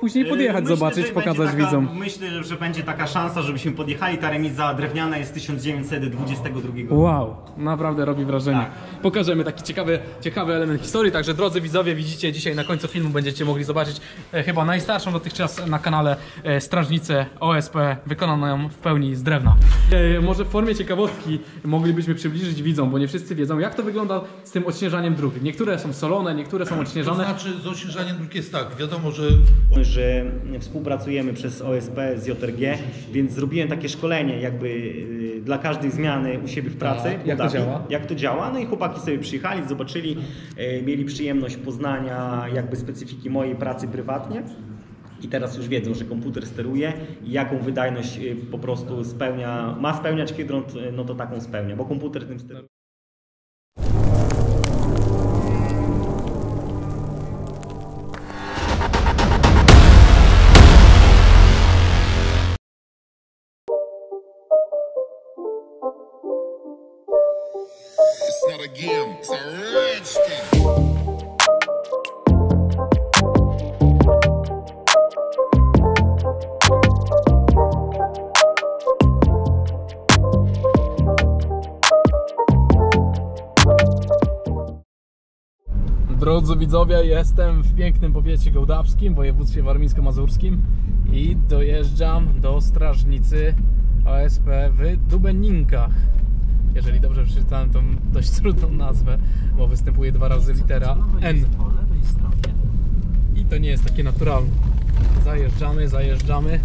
Później podjechać, zobaczyć, pokazać widzom. Myślę, że będzie taka szansa, żebyśmy podjechali. Ta remiza drewniana jest z 1922 roku. Wow, naprawdę robi wrażenie. Tak. Pokażemy taki ciekawy element historii. Także drodzy widzowie, widzicie, dzisiaj na końcu filmu będziecie mogli zobaczyć chyba najstarszą dotychczas na kanale strażnicę OSP, wykonaną w pełni z drewna. Może w formie ciekawostki moglibyśmy przybliżyć widzom, bo nie wszyscy wiedzą, jak to wygląda z tym odśnieżaniem dróg. Niektóre są solone, niektóre są odśnieżane. To znaczy, z odśnieżaniem dróg jest tak, wiadomo, że współpracujemy przez OSP z JRG, więc zrobiłem takie szkolenie jakby dla każdej zmiany u siebie w pracy. Jak to działa? No i chłopaki sobie przyjechali, zobaczyli, mieli przyjemność poznania jakby specyfiki mojej pracy prywatnie. I teraz już wiedzą, że komputer steruje i jaką wydajność po prostu spełnia, ma spełniać Kiedrąt, no to taką spełnia, bo komputer tym steruje. Drodzy widzowie, jestem w pięknym powiecie gołdapskim, województwie warmińsko-mazurskim i dojeżdżam do strażnicy OSP w Dubeninkach. Jeżeli dobrze przeczytałem tą dość trudną nazwę, bo występuje dwa razy litera N. I to nie jest takie naturalne. Zajeżdżamy.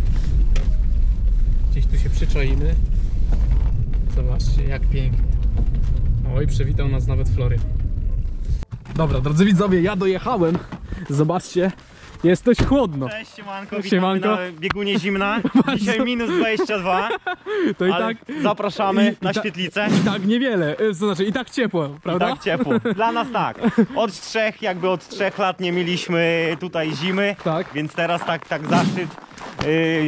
Gdzieś tu się przyczaimy. Zobaczcie, jak pięknie. Oj, przywitał nas nawet Florian. Dobra, drodzy widzowie, ja dojechałem. Zobaczcie, jest dość chłodno. Cześć, siemanko, witamy na biegunie zimna. Dzisiaj minus 22. To i tak zapraszamy na świetlicę. I tak niewiele, to znaczy i tak ciepło, prawda? I tak ciepło, dla nas tak. Od trzech lat nie mieliśmy tutaj zimy, tak. Więc teraz tak zaszczyt.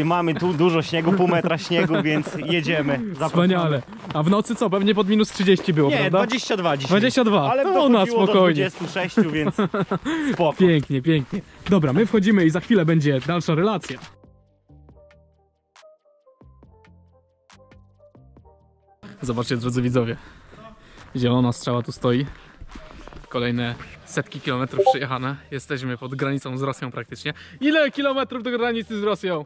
Mamy tu dużo śniegu, pół metra śniegu, więc jedziemy. Wspaniale. A w nocy co? Pewnie pod minus 30 było, nie, prawda? 22 dzisiaj. 22, ale to ona spokojnie. Do 26, więc spoko. Pięknie, pięknie. Dobra, my wchodzimy i za chwilę będzie dalsza relacja. Zobaczcie, drodzy widzowie. Zielona strzała tu stoi. Kolejne setki kilometrów przejechane. Jesteśmy pod granicą z Rosją praktycznie. Ile kilometrów do granicy z Rosją?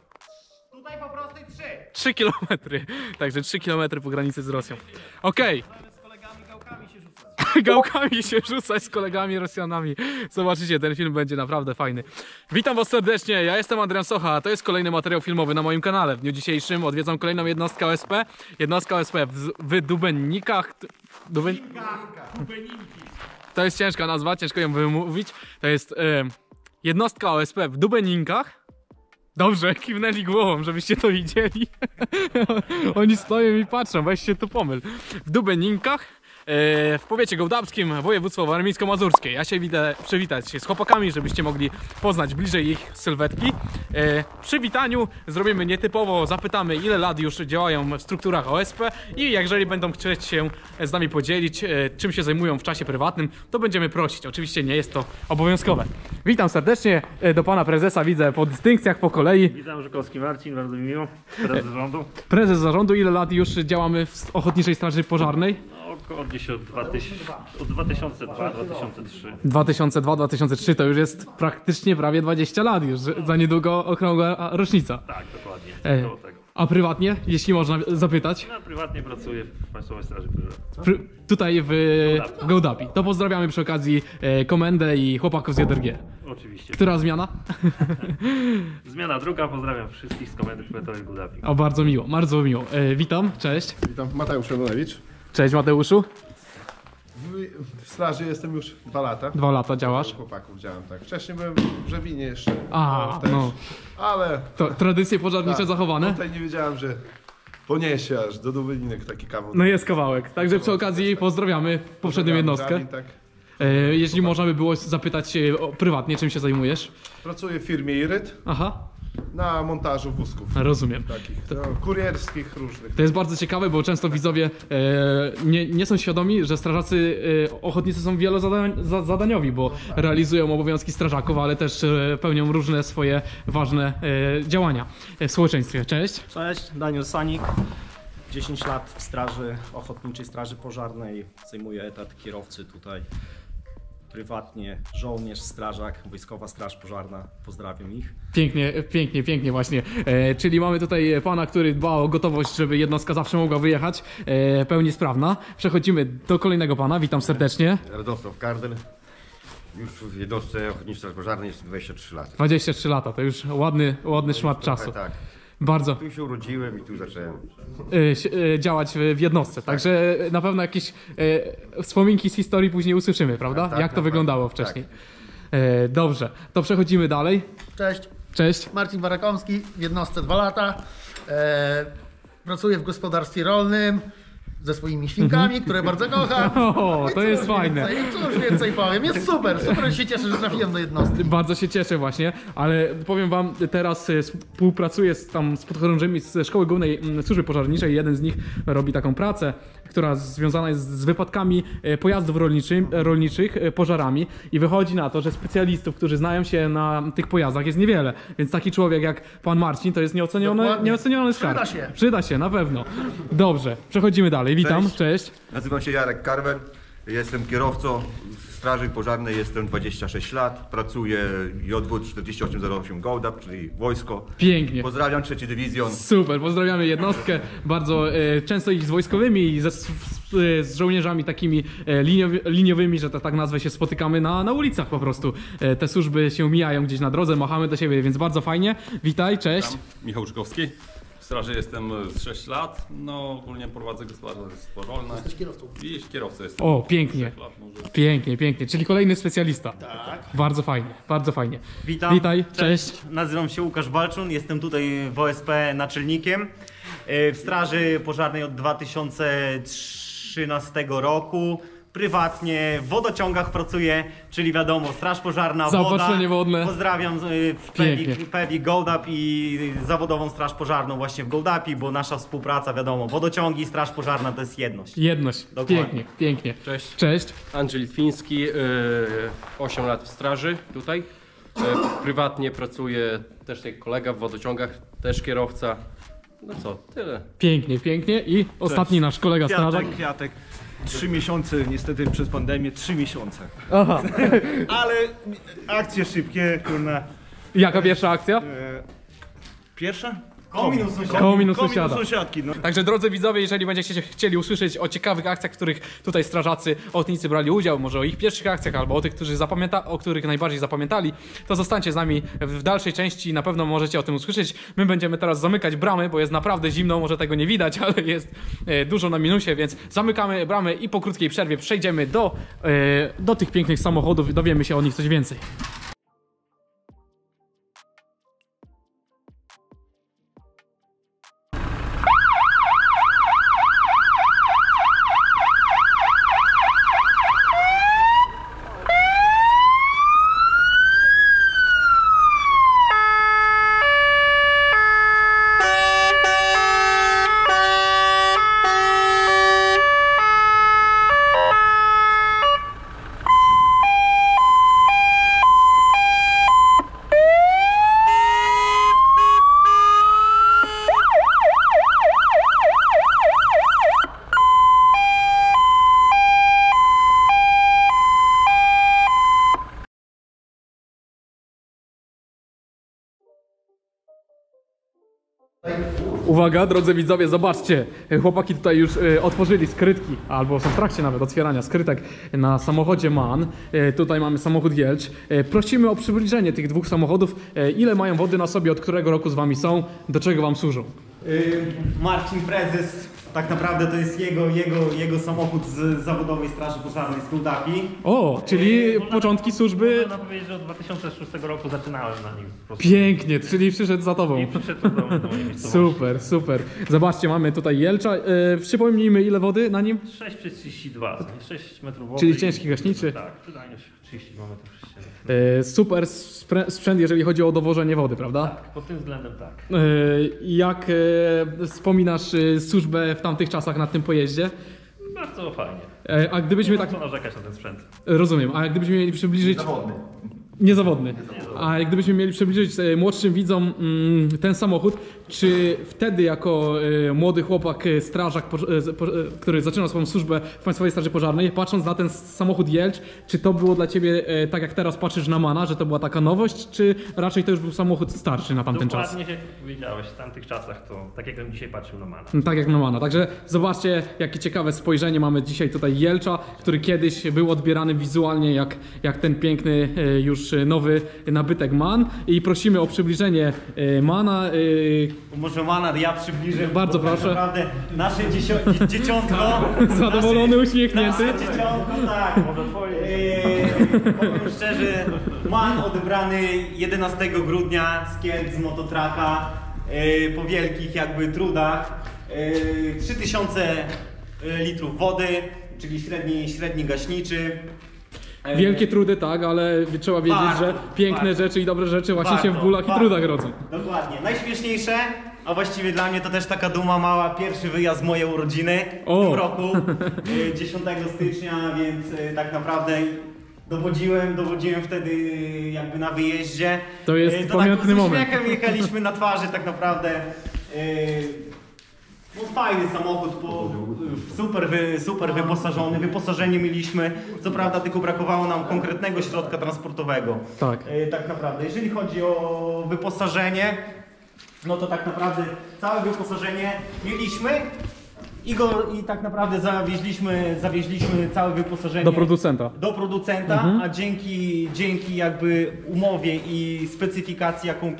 Tutaj po prostej 3. 3 kilometry. Także 3 kilometry po granicy z Rosją. Okej. Okay. Z kolegami gałkami się rzucać. Gałkami się rzucać z kolegami Rosjanami. Zobaczycie, ten film będzie naprawdę fajny. Witam was serdecznie, ja jestem Adrian Socha, a to jest kolejny materiał filmowy na moim kanale. W dniu dzisiejszym odwiedzam kolejną jednostkę OSP. Jednostka OSP w Dubenikach. Dubeninki. To jest ciężka nazwa, ciężko ją wymówić. To jest jednostka OSP w Dubeninkach. Dobrze, kiwnęli głową, żebyście to widzieli. Oni stoją i patrzą, weź się tu pomyl. W Dubeninkach, w powiecie gołdapskim, województwo warmińsko-mazurskie. Ja się idę przywitać się z chłopakami, żebyście mogli poznać bliżej ich sylwetki. Przy witaniu zrobimy nietypowo, zapytamy, ile lat już działają w strukturach OSP i jeżeli będą chcieć się z nami podzielić, czym się zajmują w czasie prywatnym, to będziemy prosić. Oczywiście nie jest to obowiązkowe. Witam serdecznie do pana prezesa, widzę po dystynkcjach, po kolei. Witam, Żukowski Marcin, bardzo mi miło. Prezes zarządu. Prezes zarządu, ile lat już działamy w Ochotniczej Straży Pożarnej? Około gdzieś od 2002-2003. 2002-2003 to już jest praktycznie prawie 20 lat już, za niedługo okrągła rocznica. Tak, dokładnie. A prywatnie, jeśli można zapytać? Ja prywatnie pracuję w Państwowej Straży Pożarnej. Tutaj w Gołdapie. To pozdrawiamy przy okazji komendę i chłopaków z JRG. Oczywiście. Która zmiana? Zmiana druga, pozdrawiam wszystkich z komendy powiatowej w Gołdapie. O, bardzo miło, bardzo miło. Witam, cześć. Witam, Mateusz Szanownowicz. Cześć Mateuszu. W straży jestem już 2 lata. 2 lata działasz? Chłopaków działam, tak. Wcześniej byłem w Żebinie jeszcze. A, też, no. Ale... To tradycje pożarnicze tak, zachowane? Tutaj nie wiedziałem, że poniesie aż do Dubelinek taki kawałek. No jest kawałek. Także przy okazji pozdrawiamy poprzednią jednostkę. Tak. Jeśli można by było zapytać prywatnie, czym się zajmujesz? Pracuję w firmie Iryt. Aha. na montażu wózków. Rozumiem. Takich, no, kurierskich różnych. To jest bardzo ciekawe, bo często widzowie nie są świadomi, że strażacy ochotnicy są wielozadaniowi, bo realizują obowiązki strażaków, ale też pełnią różne swoje ważne działania w społeczeństwie. Cześć. Cześć, Daniel Sanik. 10 lat w straży ochotniczej Straży Pożarnej. Zajmuję etat kierowcy tutaj. Prywatnie, żołnierz, strażak, Wojskowa Straż Pożarna. Pozdrawiam ich. Pięknie, pięknie, pięknie właśnie. Czyli mamy tutaj pana, który dba o gotowość, żeby jednostka zawsze mogła wyjechać. Pełni sprawna. Przechodzimy do kolejnego pana. Witam serdecznie. Radosław Kardel. Już w jednostce Ochotniczej Straży Pożarnej jestem 23 lata. 23 lata, to już ładny szmat czasu. Tak. Bardzo. Tu się urodziłem i tu zacząłem działać w jednostce, także na pewno jakieś wspominki z historii później usłyszymy, prawda? Tak, jak to wyglądało wcześniej. Tak. Dobrze, to przechodzimy dalej. Cześć. Cześć. Marcin Barakomski, w jednostce 2 lata. Pracuję w gospodarstwie rolnym ze swoimi świnkami, które bardzo kocham. O, to jest fajne. Cóż więcej powiem, jest super, super się cieszę, że trafiłem do jednostki. Bardzo się cieszę właśnie, ale powiem wam, teraz współpracuję z podchorążymi ze Szkoły Głównej Służby Pożarniczej. Jeden z nich robi taką pracę, która związana jest z wypadkami pojazdów rolniczych, pożarami, i wychodzi na to, że specjalistów, którzy znają się na tych pojazdach, jest niewiele, więc taki człowiek jak pan Marcin to jest nieoceniony skarb. Przyda się, na pewno. Dobrze, przechodzimy dalej. Witam, cześć. Nazywam się Jarek Karmen, jestem kierowcą Straży Pożarnej, jestem 26 lat, pracuję JW 4808 Gołdap, czyli wojsko. Pięknie. Pozdrawiam 3 Dywizjon. Super, pozdrawiamy jednostkę. Bardzo często ich z wojskowymi i z żołnierzami takimi liniowymi, że tak nazwę, się spotykamy na ulicach po prostu. Te służby się mijają gdzieś na drodze, machamy do siebie, więc bardzo fajnie. Witaj, cześć. Witam. Michał Żukowski. W straży jestem 6 lat, no ogólnie prowadzę gospodarstwo rolne. Jesteś kierowcą. I kierowca jestem. O, pięknie. Pięknie, pięknie. Czyli kolejny specjalista. Tak. Bardzo fajnie, bardzo fajnie. Witam. Witaj, cześć. Nazywam się Łukasz Balczun, jestem tutaj w OSP naczelnikiem. W Straży Pożarnej od 2013 roku. Prywatnie w wodociągach pracuję, czyli wiadomo, Straż Pożarna, zaopatrzenie wodne. Pozdrawiam PEWI Gołdap i zawodową Straż Pożarną właśnie w Gołdapie, bo nasza współpraca, wiadomo, wodociągi i Straż Pożarna to jest jedność. Jedność. Dokładnie. Pięknie, pięknie. Cześć. Cześć. Andrzej Litwiński, 8 lat w straży tutaj. Prywatnie pracuję, też jak kolega w wodociągach, też kierowca. No co, tyle. Pięknie, pięknie. I ostatni nasz kolega strażak. Kwiatek. 3 miesiące, niestety przez pandemię, 3 miesiące. Aha. Ale akcje szybkie, kurna. Jaka pierwsza akcja? Pierwsza? Koło minus sąsiadki. No. Także drodzy widzowie, jeżeli będziecie chcieli usłyszeć o ciekawych akcjach, w których tutaj strażacy ochotnicy brali udział, może o ich pierwszych akcjach albo o tych, o których najbardziej zapamiętali, to zostańcie z nami w dalszej części, na pewno możecie o tym usłyszeć. My będziemy teraz zamykać bramy, bo jest naprawdę zimno, może tego nie widać, ale jest dużo na minusie, więc zamykamy bramy i po krótkiej przerwie przejdziemy do tych pięknych samochodów i dowiemy się o nich coś więcej. Uwaga, drodzy widzowie, zobaczcie, chłopaki tutaj już otworzyli skrytki, albo są w trakcie nawet otwierania skrytek na samochodzie MAN. Tutaj mamy samochód Jelcz. Prosimy o przybliżenie tych dwóch samochodów. Ile mają wody na sobie, od którego roku z wami są, do czego wam służą? Marcin prezes, tak naprawdę to jest jego samochód z zawodowej Straży Pożarnej z Gołdapi. O, czyli początki służby... Można powiedzieć, że od 2006 roku zaczynałem na nim. Pięknie, czyli przyszedł za tobą. I przyszedł do mnie. Super, super. Zobaczcie, mamy tutaj Jelcza. Przypomnijmy, ile wody na nim? 6,32, 6 metrów wody. Czyli ciężki gaśniczy. Tak, przydajnie się. 30 km/h. Super sprzęt, jeżeli chodzi o dowożenie wody, prawda? Tak, pod tym względem tak. Jak wspominasz służbę w tamtych czasach na tym pojeździe? Bardzo fajnie. A gdybyśmy tak... Nie można narzekać na ten sprzęt. Rozumiem, a gdybyśmy mieli przybliżyć... Niezawodny. Niezawodny. A gdybyśmy mieli przybliżyć młodszym widzom ten samochód, czy wtedy jako młody chłopak, strażak, który zaczynał swoją służbę w Państwowej Straży Pożarnej, patrząc na ten samochód Jelcz, czy to było dla Ciebie tak jak teraz patrzysz na Mana, że to była taka nowość, czy raczej to już był samochód starszy na tamten czas? Dokładnie jak powiedziałeś, w tamtych czasach to tak jak bym dzisiaj patrzył na Mana. No, tak jak na Mana, także zobaczcie jakie ciekawe spojrzenie mamy dzisiaj tutaj Jelcza, który kiedyś był odbierany wizualnie jak ten piękny już nowy nabytek MAN i prosimy o przybliżenie MANa. Może MANa ja przybliżę. Bardzo proszę. Naprawdę nasze dzieciątko. Zadowolony, uśmiechnięty. Nasze dzieciątko, tak. Powiem szczerze, MAN odebrany 11 grudnia z Kielc, z Mototraka, po wielkich jakby trudach. 3000 litrów wody, czyli średni gaśniczy. Wielkie trudy, tak, ale trzeba wiedzieć, że piękne rzeczy i dobre rzeczy właśnie się w bólach i trudach rodzą. Dokładnie. Najśmieszniejsze, a właściwie dla mnie to też taka duma mała, pierwszy wyjazd mojej urodziny w tym roku, 10 stycznia, więc tak naprawdę dowodziłem wtedy jakby na wyjeździe. To jest pamiętny moment. Z uśmiechem jechaliśmy na twarzy tak naprawdę. No, fajny samochód, super wyposażony, wyposażenie mieliśmy, co prawda tylko brakowało nam konkretnego środka transportowego. Tak. Tak naprawdę, jeżeli chodzi o wyposażenie, no to tak naprawdę całe wyposażenie mieliśmy i tak naprawdę zawieźliśmy całe wyposażenie do producenta. A dzięki jakby umowie i specyfikacji, jaką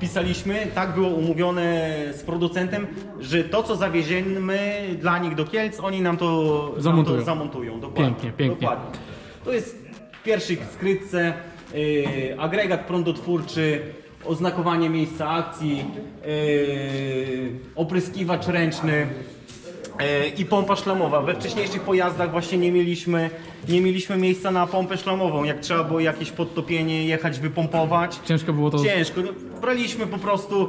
pisaliśmy, tak było umówione z producentem, że to co zawieziemy dla nich do Kielc, oni nam to zamontują. Dokładnie. Pięknie, pięknie. Dokładnie. To jest w pierwszej skrytce agregat prądotwórczy, oznakowanie miejsca akcji, opryskiwacz ręczny i pompa szlamowa. We wcześniejszych pojazdach właśnie nie mieliśmy miejsca na pompę szlamową. Jak trzeba było jakieś podtopienie jechać, wypompować. Ciężko było to. Ciężko. Braliśmy po prostu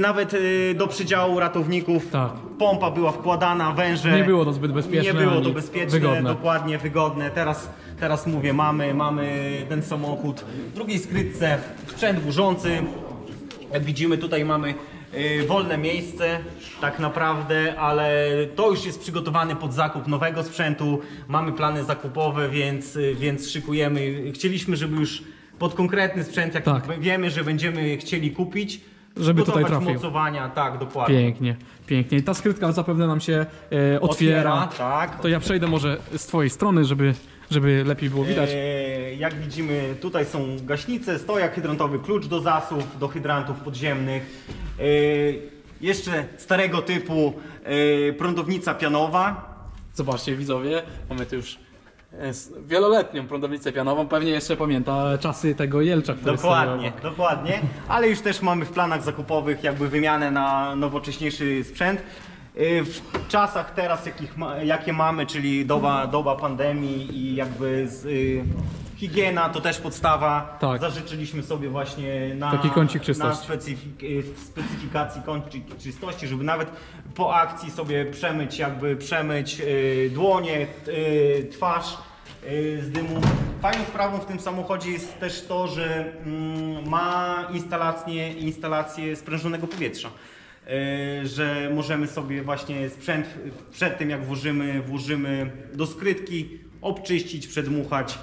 nawet do przydziału ratowników. Tak. Pompa była wkładana, węże. Nie było to zbyt bezpieczne. Nie było to bezpieczne, wygodne. Dokładnie wygodne. Teraz mówię, mamy ten samochód. W drugiej skrytce sprzęt burzący. Jak widzimy tutaj mamy wolne miejsce tak naprawdę, ale to już jest przygotowany pod zakup nowego sprzętu. Mamy plany zakupowe, więc szykujemy. Chcieliśmy, żeby już pod konkretny sprzęt, jak tak wiemy, że będziemy chcieli kupić, żeby tutaj trafił. Mocowania, tak, dokładnie. Pięknie, pięknie. I ta skrytka zapewne nam się otwiera. Tak. To ja przejdę może z Twojej strony, żeby lepiej było widać. Jak widzimy, tutaj są gaśnice, stojak hydrantowy, klucz do zasów, do hydrantów podziemnych. Jeszcze starego typu prądownica pianowa. Zobaczcie widzowie, mamy tu już wieloletnią prądownicę pianową, pewnie jeszcze pamięta czasy tego Jelcza, który Dokładnie, ale już też mamy w planach zakupowych jakby wymianę na nowocześniejszy sprzęt. W czasach teraz, jakie mamy, czyli doba pandemii i jakby higiena to też podstawa. Tak. Zażyczyliśmy sobie właśnie taki kącik czystości. Na specyfikacji kącik czystości, żeby nawet po akcji sobie przemyć dłonie, twarz z dymu. Fajną sprawą w tym samochodzie jest też to, że ma instalację sprężonego powietrza. Że możemy sobie właśnie sprzęt przed tym jak włożymy do skrytki, obczyścić, przedmuchać.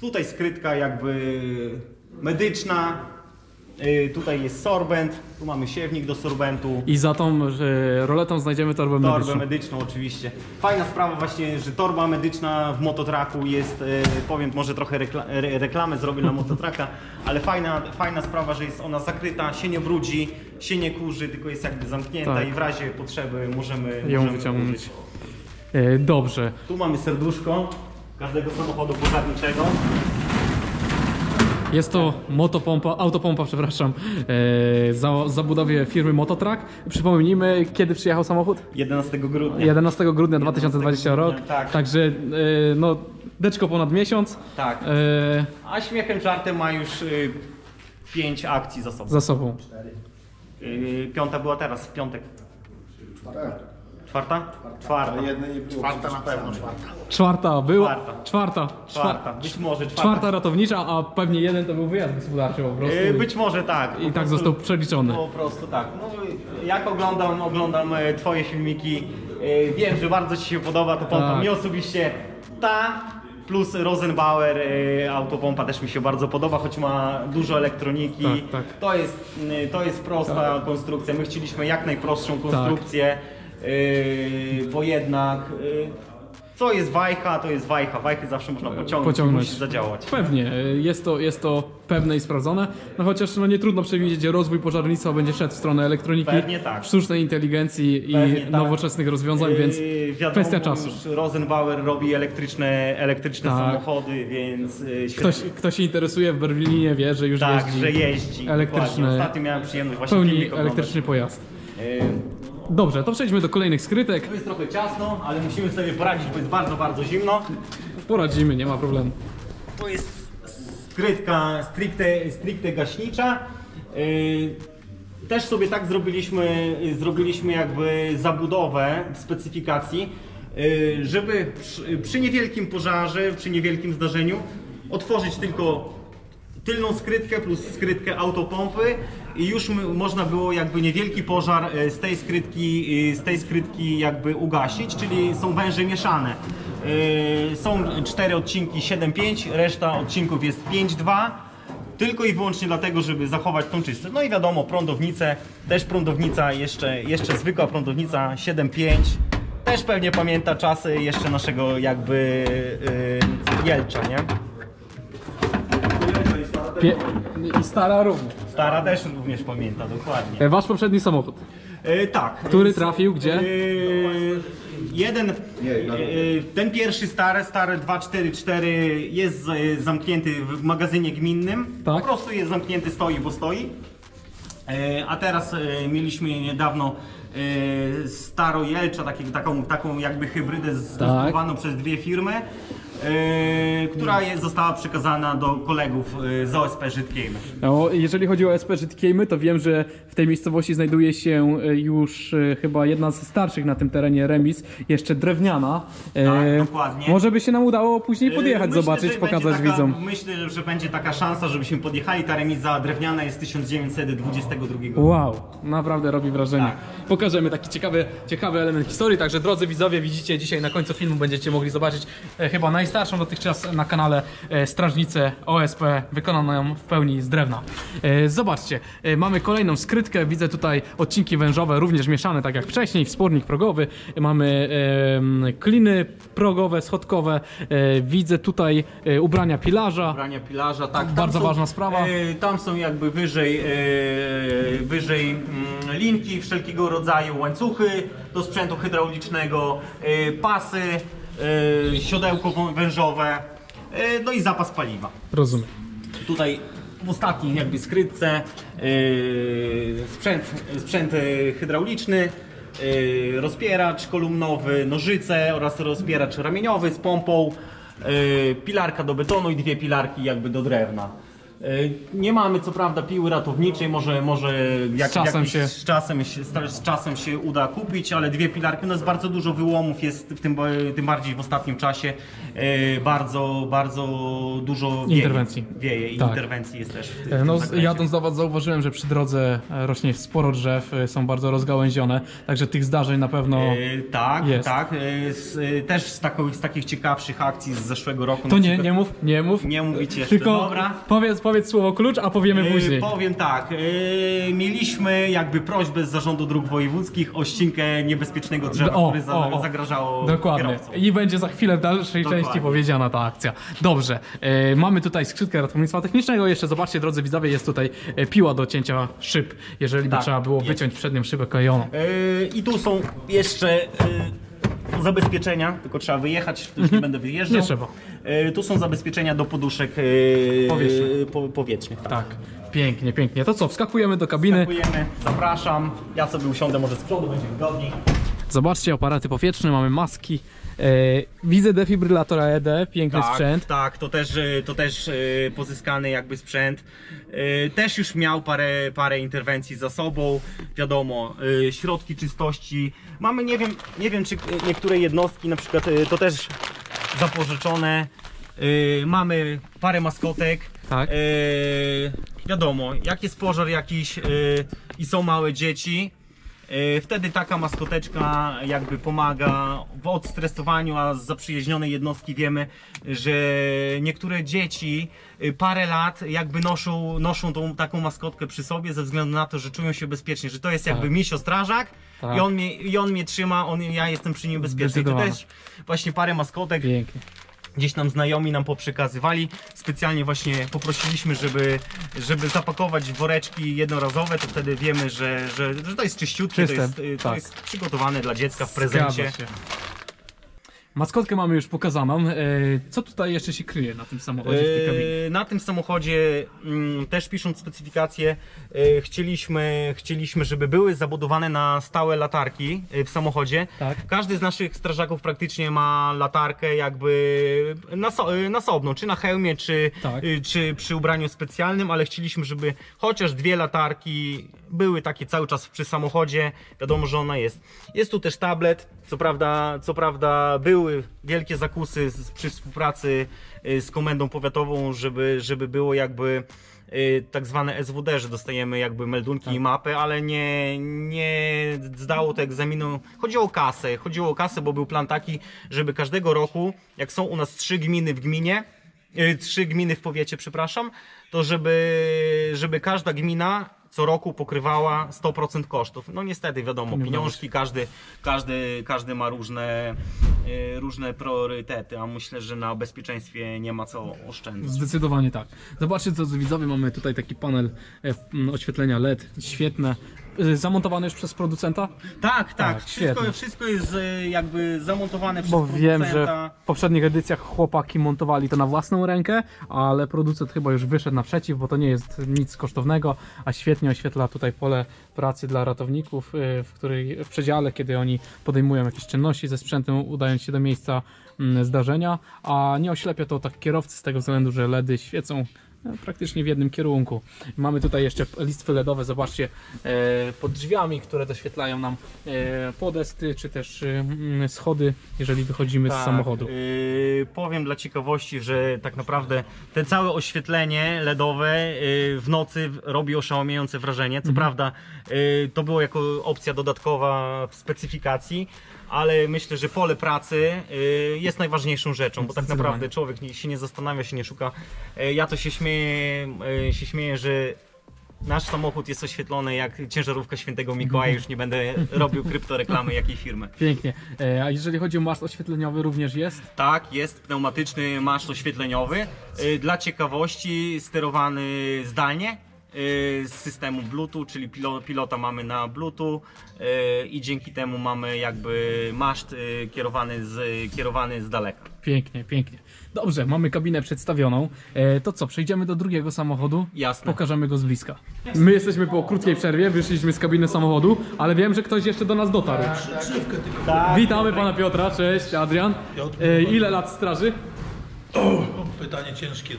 Tutaj skrytka jakby medyczna, tutaj jest sorbent, tu mamy siewnik do sorbentu. I za tą roletą znajdziemy torbę medyczną oczywiście. Fajna sprawa właśnie, że torba medyczna w Mototraku jest, powiem może trochę reklamę zrobię dla Mototraka, ale fajna sprawa, że jest ona zakryta, się nie brudzi, się nie kurzy, tylko jest jakby zamknięta i w razie potrzeby możemy ją wyciągnąć. Dobrze. Tu mamy serduszko każdego samochodu pożarniczego. Jest to motopompa, autopompa, przepraszam, za budowę firmy Mototrak. Przypomnijmy, kiedy przyjechał samochód? 11 grudnia. 11 grudnia 2020 rok. Tak. Także no, deczko ponad miesiąc. Tak. A śmiechem żartem ma już 5 akcji za sobą. Za sobą. 5. była teraz, w piątek. 4. Czwarta? Czwarta na pewno, czwarta. Była? Czwarta. Być może czwarta ratownicza, a pewnie jeden to był wyjazd gospodarczy po prostu. Być może tak. I tak został przeliczony. Po prostu tak. No, jak oglądam twoje filmiki, wiem, że bardzo ci się podoba ta pompa. Mnie osobiście ta plus Rosenbauer autopompa też mi się bardzo podoba, choć ma dużo elektroniki. Tak. To jest prosta konstrukcja. My chcieliśmy jak najprostszą konstrukcję. Bo jednak co jest wajcha, to jest wajcha. Wajchy zawsze można pociągnąć, musi zadziałać. Pewnie, jest to pewne i sprawdzone. No chociaż no, nie trudno przewidzieć, że rozwój pożarnictwa będzie szedł w stronę elektroniki, tak, sztucznej inteligencji i nowoczesnych rozwiązań, więc kwestia czasu. Już Rosenbauer robi elektryczne samochody, więc kto się interesuje w Berlinie, wie, że już jeździ elektryczny. Ostatnio miałem przyjemność właśnie pełni elektryczny pojazd. Dobrze, to przejdźmy do kolejnych skrytek. Tu jest trochę ciasno, ale musimy sobie poradzić, bo jest bardzo, bardzo zimno. Poradzimy, nie ma problemu. To jest skrytka stricte gaśnicza. Też sobie tak zrobiliśmy jakby zabudowę w specyfikacji, żeby przy niewielkim pożarze, przy niewielkim zdarzeniu otworzyć tylko tylną skrytkę plus skrytkę autopompy i już można było jakby niewielki pożar z tej skrytki jakby ugasić, czyli są węże mieszane. Są 4 odcinki 7,5, reszta odcinków jest 5,2, tylko i wyłącznie dlatego, żeby zachować tą czystość. No i wiadomo, prądownice, też prądownica, jeszcze zwykła prądownica 7,5. Też pewnie pamięta czasy jeszcze naszego jakby Jelcza, nie? I stara również. Stara też również pamięta, dokładnie. Wasz poprzedni samochód? Tak. Który trafił gdzie? Ten pierwszy stary 244 jest zamknięty w magazynie gminnym. Tak. Po prostu jest zamknięty, stoi, bo stoi. A teraz mieliśmy niedawno Staro-Jelcza, taką jakby hybrydę zbudowaną przez dwie firmy, która została przekazana do kolegów z OSP Żytkiejmy. No, jeżeli chodzi o OSP Żytkiejmy, to wiem, że w tej miejscowości znajduje się już chyba jedna ze starszych na tym terenie remis, jeszcze drewniana. Tak, dokładnie. Może by się nam udało później podjechać, zobaczyć, pokazać widzom. Myślę, że będzie taka szansa, żebyśmy podjechali. Ta remiza drewniana jest z 1922 roku. Wow, naprawdę robi wrażenie. Tak. Pokażemy taki ciekawy element historii, także drodzy widzowie, widzicie dzisiaj na końcu filmu będziecie mogli zobaczyć chyba najstarszą dotychczas na kanale strażnicę OSP wykonaną w pełni z drewna. Zobaczcie, mamy kolejną skrytkę, widzę tutaj odcinki wężowe również mieszane tak jak wcześniej, wspornik progowy, mamy kliny progowe, schodkowe, widzę tutaj ubrania pilarza. Ubrania pilarza, tak. Bardzo ważna sprawa. Tam są jakby wyżej linki wszelkiego rodzaju, łańcuchy do sprzętu hydraulicznego, pasy, siodełko wężowe, no i zapas paliwa. Rozumiem. Tutaj w ostatniej jakby skrytce sprzęt hydrauliczny, rozpieracz kolumnowy, nożyce oraz rozpieracz ramieniowy z pompą, pilarka do betonu i dwie pilarki jakby do drewna. Nie mamy co prawda piły ratowniczej, może z czasem się uda kupić, ale dwie pilarki, no jest bardzo dużo wyłomów, jest tym bardziej w ostatnim czasie bardzo, bardzo dużo interwencji. Wieje i interwencji jest też w tym zakresie. Jadąc do was zauważyłem, że przy drodze rośnie sporo drzew, są bardzo rozgałęzione, także tych zdarzeń na pewno jest. Też z takich ciekawszych akcji z zeszłego roku. To nie mów, nie mów. Nie mówić jeszcze, tylko dobra. Powiedz słowo klucz, a powiemy później. Powiem tak, mieliśmy jakby prośbę z Zarządu Dróg Wojewódzkich o ścinkę niebezpiecznego drzewa, które zagrażało kierowcom. I będzie za chwilę w dalszej części powiedziana ta akcja. Dobrze, mamy tutaj skrzydkę ratownictwa technicznego. Jeszcze zobaczcie, drodzy widzowie, jest tutaj piła do cięcia szyb, jeżeli by trzeba było wyciąć przednią szybę kajoną. I tu są jeszcze zabezpieczenia, tylko trzeba wyjechać, już nie będę wyjeżdżał. Nie trzeba. Tu są zabezpieczenia do poduszek powietrznych. Tak. Pięknie, pięknie. To co, wskakujemy do kabiny? Wskakujemy, zapraszam. Ja sobie usiądę, może z przodu będzie wygodniej. Zobaczcie, aparaty powietrzne, mamy maski. Widzę defibrylator AED, piękny sprzęt. Tak, to też pozyskany jakby sprzęt. Też już miał parę interwencji za sobą. Wiadomo, środki czystości. Mamy, nie wiem czy niektóre jednostki, na przykład to też zapożyczone. Mamy parę maskotek. Tak. Wiadomo, jak jest pożar jakiś i są małe dzieci, wtedy taka maskoteczka jakby pomaga w odstresowaniu, a z zaprzyjaźnionej jednostki wiemy, że niektóre dzieci parę lat jakby noszą tą taką maskotkę przy sobie ze względu na to, że czują się bezpiecznie, że to jest jakby misio strażak i on mnie trzyma, ja jestem przy nim bezpieczny. I to też właśnie parę maskotek. Pięknie. Gdzieś nam znajomi nam poprzekazywali. Specjalnie właśnie poprosiliśmy, żeby zapakować woreczki jednorazowe, to wtedy wiemy, że to jest czyściutkie, to jest przygotowane dla dziecka w prezencie. Maskotkę mamy już pokazaną. Co tutaj jeszcze się kryje na tym samochodzie? W tej kabinie? Na tym samochodzie też pisząc specyfikację chcieliśmy, żeby były zabudowane na stałe latarki w samochodzie. Tak. Każdy z naszych strażaków praktycznie ma latarkę jakby nasobną, czy na hełmie, czy przy ubraniu specjalnym, ale chcieliśmy, żeby chociaż dwie latarki były takie cały czas przy samochodzie. Wiadomo, że ona jest. Jest tu też tablet. Co prawda były wielkie zakusy przy współpracy z komendą powiatową, żeby było jakby tak zwane SWD, że dostajemy jakby meldunki i mapy, ale nie zdało to egzaminu. Chodziło o kasę, bo był plan taki, żeby każdego roku, jak są u nas trzy gminy w powiecie, przepraszam, to żeby każda gmina co roku pokrywała 100% kosztów. No niestety wiadomo, pieniążki, każdy ma różne priorytety, a myślę, że na bezpieczeństwie nie ma co oszczędzać. Zdecydowanie tak. Zobaczcie, co widzowie, mamy tutaj taki panel oświetlenia LED, świetne. Zamontowane już przez producenta? Tak. Wszystko jest jakby zamontowane przez producenta. Bo wiem, że w poprzednich edycjach chłopaki montowali to na własną rękę, ale producent chyba już wyszedł naprzeciw, bo to nie jest nic kosztownego, a świetnie oświetla tutaj pole pracy dla ratowników, w przedziale, kiedy oni podejmują jakieś czynności ze sprzętem, udając się do miejsca zdarzenia, a nie oślepia to tak kierowcy z tego względu, że LEDy świecą praktycznie w jednym kierunku. Mamy tutaj jeszcze listwy LEDowe, zobaczcie, pod drzwiami, które doświetlają nam podesty, czy też schody, jeżeli wychodzimy z samochodu. Powiem dla ciekawości, że tak naprawdę te całe oświetlenie LEDowe w nocy robi oszałamiające wrażenie. Co prawda to było jako opcja dodatkowa w specyfikacji, ale myślę, że pole pracy jest najważniejszą rzeczą, bo tak naprawdę człowiek się nie zastanawia, się nie szuka. Ja to się śmieję, że nasz samochód jest oświetlony jak ciężarówka Świętego Mikołaja, już nie będę robił kryptoreklamy jakiej firmy. Pięknie. A jeżeli chodzi o maszt oświetleniowy, również jest? Tak, jest pneumatyczny maszt oświetleniowy. Dla ciekawości sterowany zdalnie z systemu Bluetooth, czyli pilota mamy na Bluetooth i dzięki temu mamy jakby maszt kierowany z daleka. Pięknie, pięknie. Dobrze, mamy kabinę przedstawioną. To co, przejdziemy do drugiego samochodu? Jasne. Pokażemy go z bliska. My jesteśmy po krótkiej przerwie, wyszliśmy z kabiny samochodu, ale wiem, że ktoś jeszcze do nas dotarł. Witamy pana Piotra, cześć Adrian. Ile lat straży? O, pytanie ciężkie, 12-13,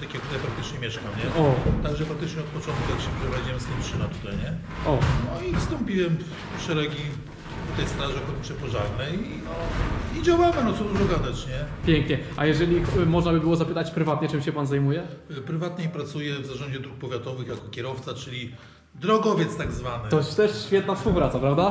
takie tutaj praktycznie mieszkam, nie? O. Także praktycznie od początku, jak się przeprowadziłem z tym 3 na tutaj, nie? O. No i wstąpiłem w szeregi tej straży ochotniczej pożarnej i działamy, no co dużo gadać, nie? Pięknie. A jeżeli można by było zapytać prywatnie, czym się pan zajmuje? Prywatnie pracuję w Zarządzie Dróg Powiatowych jako kierowca, czyli drogowiec tak zwany. To też świetna współpraca, prawda?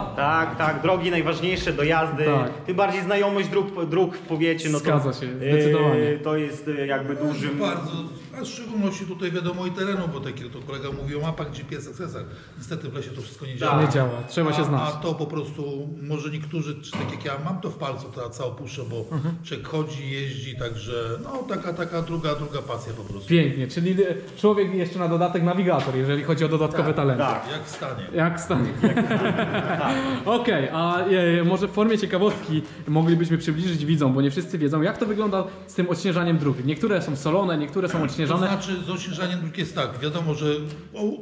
Tak, drogi najważniejsze, dojazdy, tym bardziej znajomość dróg w powiecie. No to, zgadza się, zdecydowanie. To jest jakby duży... Bardzo, a w szczególności tutaj wiadomo i terenu, bo taki to kolega mówi o mapach, GPS, accesach. Niestety w lesie to wszystko nie działa. Nie działa, trzeba się znać. A to po prostu, może niektórzy, czy tak jak ja, mam to w palcu, ta cała puszę, bo człowiek chodzi, jeździ, także no taka druga pasja po prostu. Pięknie, czyli człowiek jeszcze na dodatek nawigator, jeżeli chodzi o dodatkowe talenty. będzie. Tak, jak stanie. Jak stanie. Okej, a może w formie ciekawostki moglibyśmy przybliżyć widzom, bo nie wszyscy wiedzą, jak to wygląda z tym odśnieżaniem dróg. Niektóre są solone, niektóre są odśnieżane. To znaczy z odśnieżaniem dróg jest tak, wiadomo, że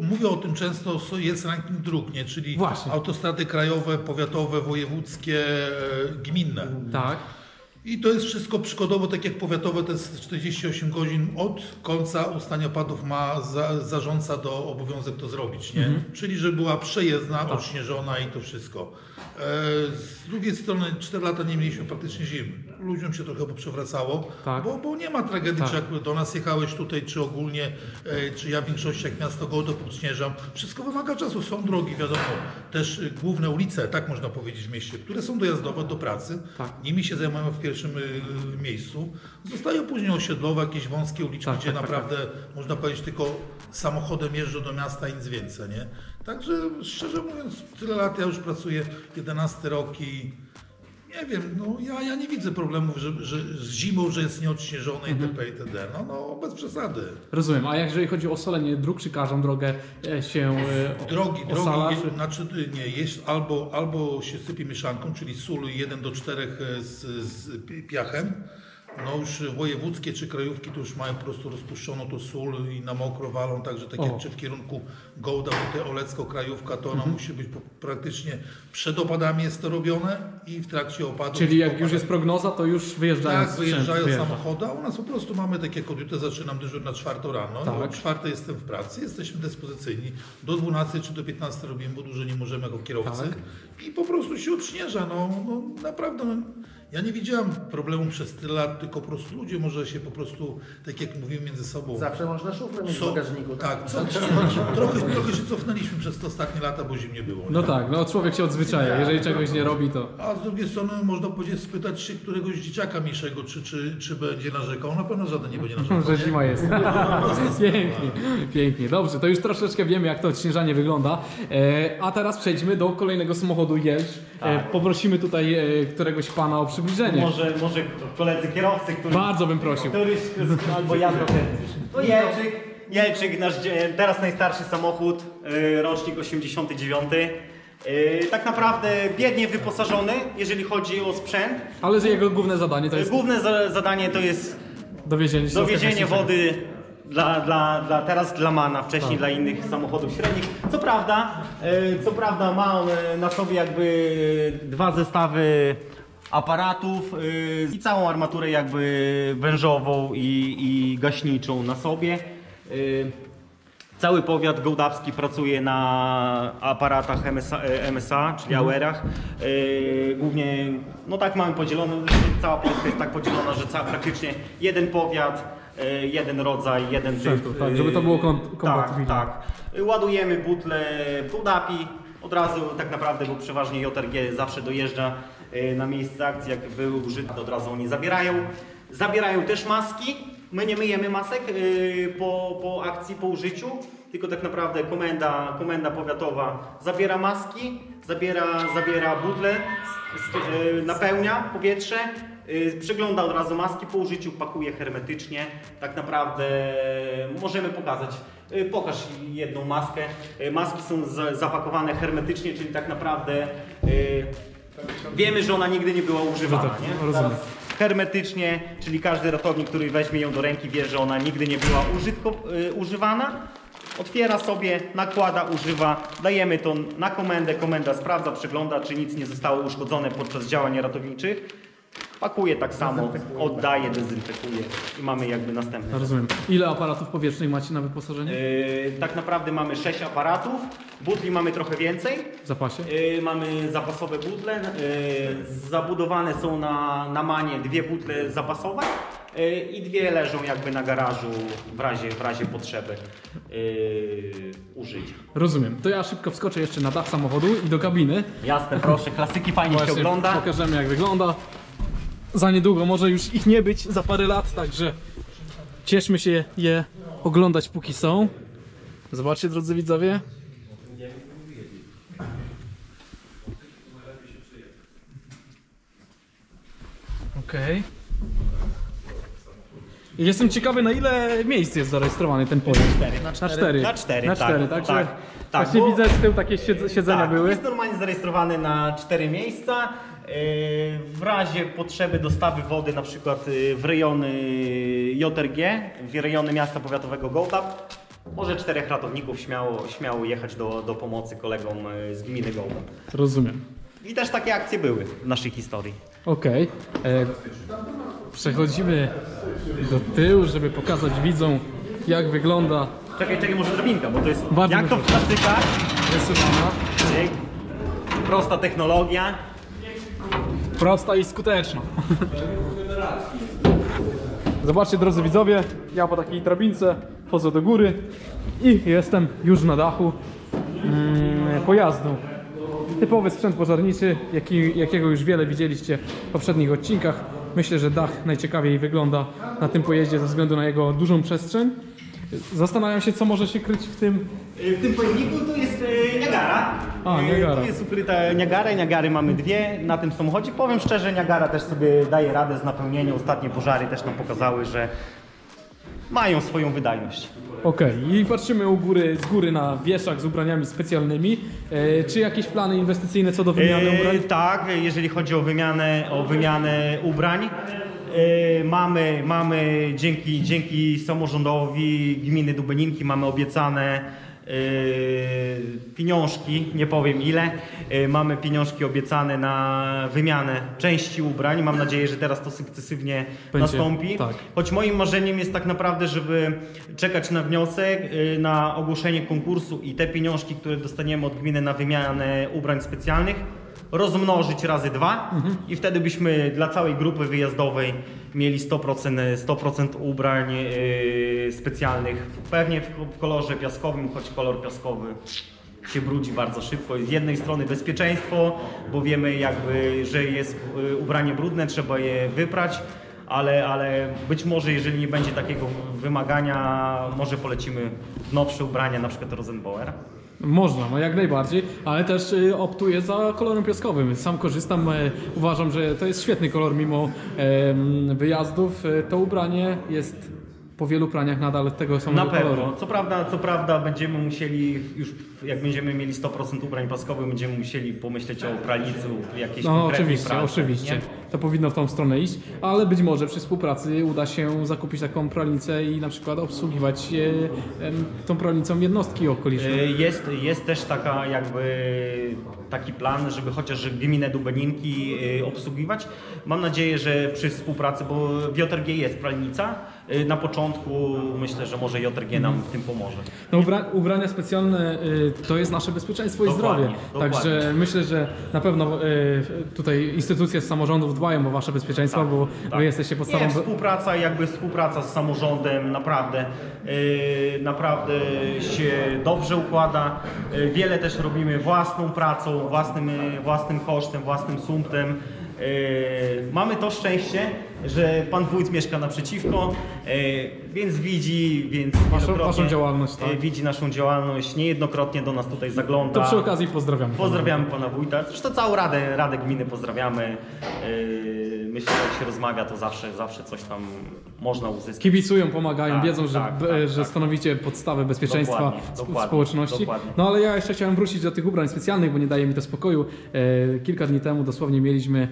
mówią o tym często, jest ranking dróg, nie? Czyli właśnie autostrady krajowe, powiatowe, wojewódzkie, gminne. Tak. I to jest wszystko przykładowo, tak jak powiatowe, to jest 48 godzin od końca ustania opadów ma zarządca do obowiązek to zrobić, nie? Czyli że była przejezdna, odśnieżona i to wszystko. Z drugiej strony 4 lata nie mieliśmy praktycznie zimy. Ludziom się trochę poprzewracało, bo nie ma tragedii, czy jak do nas jechałeś tutaj, czy ogólnie, czy ja w większości jak miasto Gołdap odśnieżam. Wszystko wymaga czasu, są drogi, wiadomo, też główne ulice, tak można powiedzieć w mieście, które są dojazdowe do pracy, nimi się zajmujemy w pierwszym miejscu. Zostają później osiedlowe, jakieś wąskie uliczki, gdzie naprawdę można powiedzieć tylko samochodem jeżdżą do miasta i nic więcej, nie? Także szczerze mówiąc, tyle lat ja już pracuję, 11 rok i nie wiem, no ja nie widzę problemów, że z zimą, że jest nieodśnieżone itp. itd. No bez przesady. Rozumiem, a jeżeli chodzi o solenie dróg, czy każdą drogę się jest albo się sypie mieszanką, czyli sól 1 do 4 z piachem. No już wojewódzkie czy krajówki to już mają po prostu rozpuszczoną to sól i na mokro walą, także tak jak czy w kierunku Gołdap, Olecko-Krajówka, to ona musi być praktycznie przed opadami jest to robione i w trakcie opadów. Czyli jak już jest prognoza, to już wyjeżdżają. Tak, wyjeżdżają samochody, a u nas po prostu mamy takie kobiety, zaczynam dyżur na 4 rano, o 4 jestem w pracy, jesteśmy dyspozycyjni, do 12 czy do 15 robimy, bo dużo nie możemy jako kierowcy i po prostu się odśnieża, no naprawdę. Ja nie widziałem problemu przez tyle lat, tylko po prostu ludzie może się po prostu, tak jak mówimy między sobą... Zawsze można szuflę mieć w bagażniku. Tak, trochę się cofnęliśmy przez te ostatnie lata, bo zimnie było. Nie? No tak, no człowiek się odzwyczaja, jeżeli czegoś nie robi to... A z drugiej strony można powiedzieć, spytać się któregoś dzieciaka mniejszego, czy będzie narzekał, na pewno żaden nie będzie narzekał. Że zima jest. Pięknie, pięknie, dobrze, to już troszeczkę wiemy jak to odśnieżanie wygląda. A teraz przejdźmy do kolejnego samochodu Jelcz. Poprosimy tutaj któregoś pana o przybliżenie. Może koledzy kierowcy, który... Bardzo bym prosił. Któryś, albo ja trochę. Jelczyk, nasz teraz najstarszy samochód, rocznik 89. Tak naprawdę biednie wyposażony, jeżeli chodzi o sprzęt. Ale jego główne zadanie to jest... Główne zadanie to jest dowiezienie wody dla MAN-a, wcześniej dla innych samochodów średnich. Co prawda ma on na sobie jakby 2 zestawy aparatów i całą armaturę jakby wężową i gaśniczą na sobie. Cały powiat gołdapski pracuje na aparatach MSA, czyli AUR-ach. Głównie, no tak mamy podzielone, cała Polska jest tak podzielona, że praktycznie jeden powiat, jeden rodzaj, jeden typ. Tak, żeby to było kompatybilne. Tak, tak. Ładujemy butle w Gołdapie od razu tak naprawdę, bo przeważnie JRG zawsze dojeżdża na miejsce akcji, jak były użyte, to od razu oni zabierają. Zabierają też maski. My nie myjemy masek po akcji, po użyciu, tylko tak naprawdę komenda powiatowa zabiera maski, zabiera butle, napełnia powietrze, przegląda od razu maski po użyciu, pakuje hermetycznie. Tak naprawdę możemy pokazać. Pokaż jedną maskę. Maski są zapakowane hermetycznie, czyli tak naprawdę wiemy, że ona nigdy nie była używana. Nie? Hermetycznie, czyli każdy ratownik, który weźmie ją do ręki, wie, że ona nigdy nie była używana. Otwiera sobie, nakłada, używa, dajemy to na komendę, komenda sprawdza, przegląda, czy nic nie zostało uszkodzone podczas działań ratowniczych. Pakuje tak samo, oddaje, dezynfekuje i mamy jakby następne. Rozumiem. Ile aparatów powietrznych macie na wyposażenie? Tak naprawdę mamy 6 aparatów, butli mamy trochę więcej. W zapasie? Mamy zapasowe butle, zabudowane są na manie 2 butle zapasowe i 2 leżą jakby na garażu w razie potrzeby użycia. Rozumiem. To ja szybko wskoczę jeszcze na dach samochodu i do kabiny. Jasne, proszę. Klasyki fajnie się ogląda. Pokażemy jak wygląda. Za niedługo może już ich nie być, za parę lat, także cieszmy się je oglądać póki są. Zobaczcie drodzy widzowie. Okej. Jestem ciekawy, na ile miejsc jest zarejestrowany ten pojazd. Na cztery, tak? Tak, właśnie bo... widzę, z tyłu takie siedzenia tak, były. Jest normalnie zarejestrowany na 4 miejsca. W razie potrzeby dostawy wody, na przykład w rejony JRG, w rejony miasta powiatowego Gołdap, może 4 ratowników śmiało jechać do pomocy kolegom z gminy Gołdap. Rozumiem. I też takie akcje były w naszej historii. Okej. Przechodzimy do tyłu, żeby pokazać widzom, jak wygląda... Czekaj, może drabinka, bo to jest... Bardzo jak to w klasykach... Rysowana. Prosta technologia. Prosta i skuteczna. Zobaczcie, drodzy widzowie, ja po takiej drabince wchodzę do góry i jestem już na dachu pojazdu. Typowy sprzęt pożarniczy, jakiego już wiele widzieliście w poprzednich odcinkach. Myślę, że dach najciekawiej wygląda na tym pojeździe ze względu na jego dużą przestrzeń. Zastanawiam się, co może się kryć w tym... W tym pojemniku to jest Niagara. Tu jest ukryta Niagara i Niagary mamy 2 na tym samochodzie. Powiem szczerze, Niagara też sobie daje radę z napełnieniem. Ostatnie pożary też nam pokazały, że mają swoją wydajność. Okej. I patrzymy z góry na wieszak z ubraniami specjalnymi. Czy jakieś plany inwestycyjne co do wymiany ubrań? Tak, jeżeli chodzi o wymianę ubrań, mamy dzięki samorządowi gminy Dubeninki mamy obiecane pieniążki, nie powiem ile, mamy pieniążki obiecane na wymianę części ubrań. Mam nadzieję, że teraz to sukcesywnie nastąpi. Tak. Choć moim marzeniem jest tak naprawdę, żeby czekać na wniosek, na ogłoszenie konkursu i te pieniążki, które dostaniemy od gminy na wymianę ubrań specjalnych, rozmnożyć razy 2 i wtedy byśmy dla całej grupy wyjazdowej mieli 100% ubrań specjalnych. Pewnie w kolorze piaskowym, choć kolor piaskowy się brudzi bardzo szybko. Z jednej strony bezpieczeństwo, bo wiemy jakby, że jest ubranie brudne, trzeba je wyprać, ale być może jeżeli nie będzie takiego wymagania, może polecimy nowsze ubrania, na przykład Rosenbauera. Można, no jak najbardziej, ale też optuję za kolorem piaskowym. Sam korzystam, uważam, że to jest świetny kolor mimo wyjazdów. To ubranie jest po wielu praniach nadal tego samego koloru. Na pewno. Co prawda będziemy musieli, już jak będziemy mieli 100% ubrań piaskowych, będziemy musieli pomyśleć o pralnicy, jakiejś oczywiście. To powinno w tą stronę iść, ale być może przy współpracy uda się zakupić taką pralnicę i na przykład obsługiwać tą pralnicą jednostki okoliczne. Jest też taka taki plan, żeby chociaż gminę Dubeninki obsługiwać. Mam nadzieję, że przy współpracy, bo w JRG jest pralnica, na początku myślę, że może JRG nam w tym pomoże. No, ubrania specjalne to jest nasze bezpieczeństwo i zdrowie. Także myślę, że na pewno tutaj instytucje z samorządów dbają o wasze bezpieczeństwo, bo wy jesteście podstawą... Współpraca z samorządem naprawdę się dobrze układa. Wiele też robimy własną pracą, własnym kosztem, własnym sumptem. Mamy to szczęście, że pan wójt mieszka naprzeciwko, więc widzi naszą działalność, tak? Widzi naszą działalność, niejednokrotnie do nas tutaj zagląda. To przy okazji pozdrawiamy. Pozdrawiamy pana wójta, zresztą całą radę gminy pozdrawiamy. Myślę, że jak się rozmawia, to zawsze coś tam można uzyskać. Kibicują, pomagają, wiedzą, że stanowicie podstawę bezpieczeństwa społeczności. Dokładnie. No ale ja jeszcze chciałem wrócić do tych ubrań specjalnych, bo nie daje mi to spokoju. Kilka dni temu dosłownie mieliśmy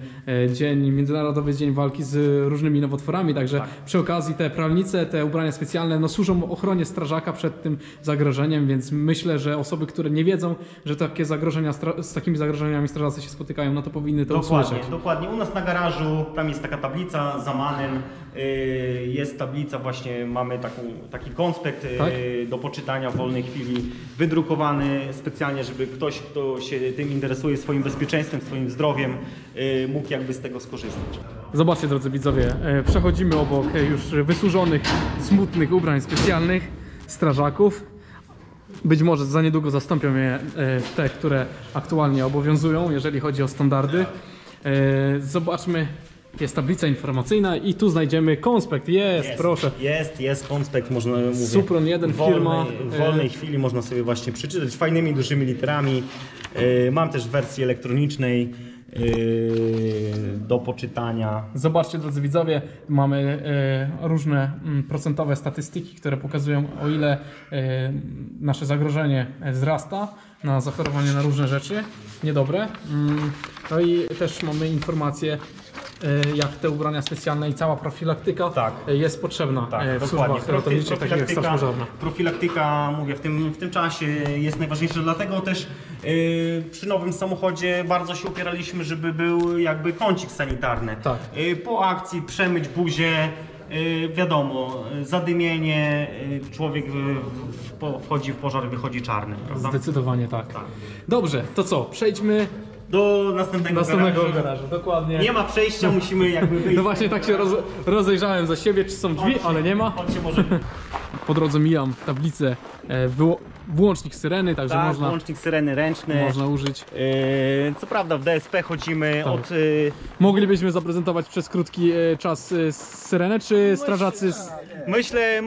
Międzynarodowy Dzień Walki z różnymi nowotworami, także przy okazji te pralnice, te ubrania specjalne służą ochronie strażaka przed tym zagrożeniem, więc myślę, że osoby, które nie wiedzą, że takie zagrożenia, z takimi zagrożeniami strażacy się spotykają, no to powinny to usłyszeć. Dokładnie. U nas na garażu tam jest taka tablica za MAN-em, jest tablica, właśnie mamy taki konspekt do poczytania w wolnej chwili, wydrukowany specjalnie, żeby ktoś, kto się tym interesuje, swoim bezpieczeństwem, swoim zdrowiem, mógł jakby z tego skorzystać. Zobaczcie, drodzy widzowie, przechodzimy obok już wysłużonych, smutnych ubrań specjalnych strażaków. Być może za niedługo zastąpią je te, które aktualnie obowiązują, jeżeli chodzi o standardy. Zobaczmy. Jest tablica informacyjna i tu znajdziemy konspekt. Jest konspekt, można mówić. Supron 1, firma. W wolnej chwili można sobie właśnie przeczytać fajnymi, dużymi literami. Mam też w wersji elektronicznej. do poczytania. Zobaczcie, drodzy widzowie, mamy różne procentowe statystyki, które pokazują, o ile nasze zagrożenie wzrasta na zachorowanie na różne rzeczy niedobre. No i też mamy informacje, jak te ubrania specjalne i cała profilaktyka jest potrzebna. Tak, dokładnie. Profilaktyka, mówię, w tym czasie jest najważniejsza, dlatego też przy nowym samochodzie bardzo się upieraliśmy, żeby był jakby kącik sanitarny. Tak. Po akcji przemyć buzię, wiadomo, zadymienie, człowiek wchodzi w pożar, wychodzi czarny. Prawda? Zdecydowanie tak. Dobrze, to co, przejdźmy do następnego garażu. Dokładnie. Nie ma przejścia, musimy jakby wyjść. No właśnie tak się rozejrzałem za siebie, czy są drzwi, ale nie ma. Po drodze mijam tablicę, włącznik syreny, także można... włącznik syreny ręczny. Można użyć. Co prawda w DSP chodzimy od... Moglibyśmy zaprezentować przez krótki czas syrenę, czy strażacy... Myślę,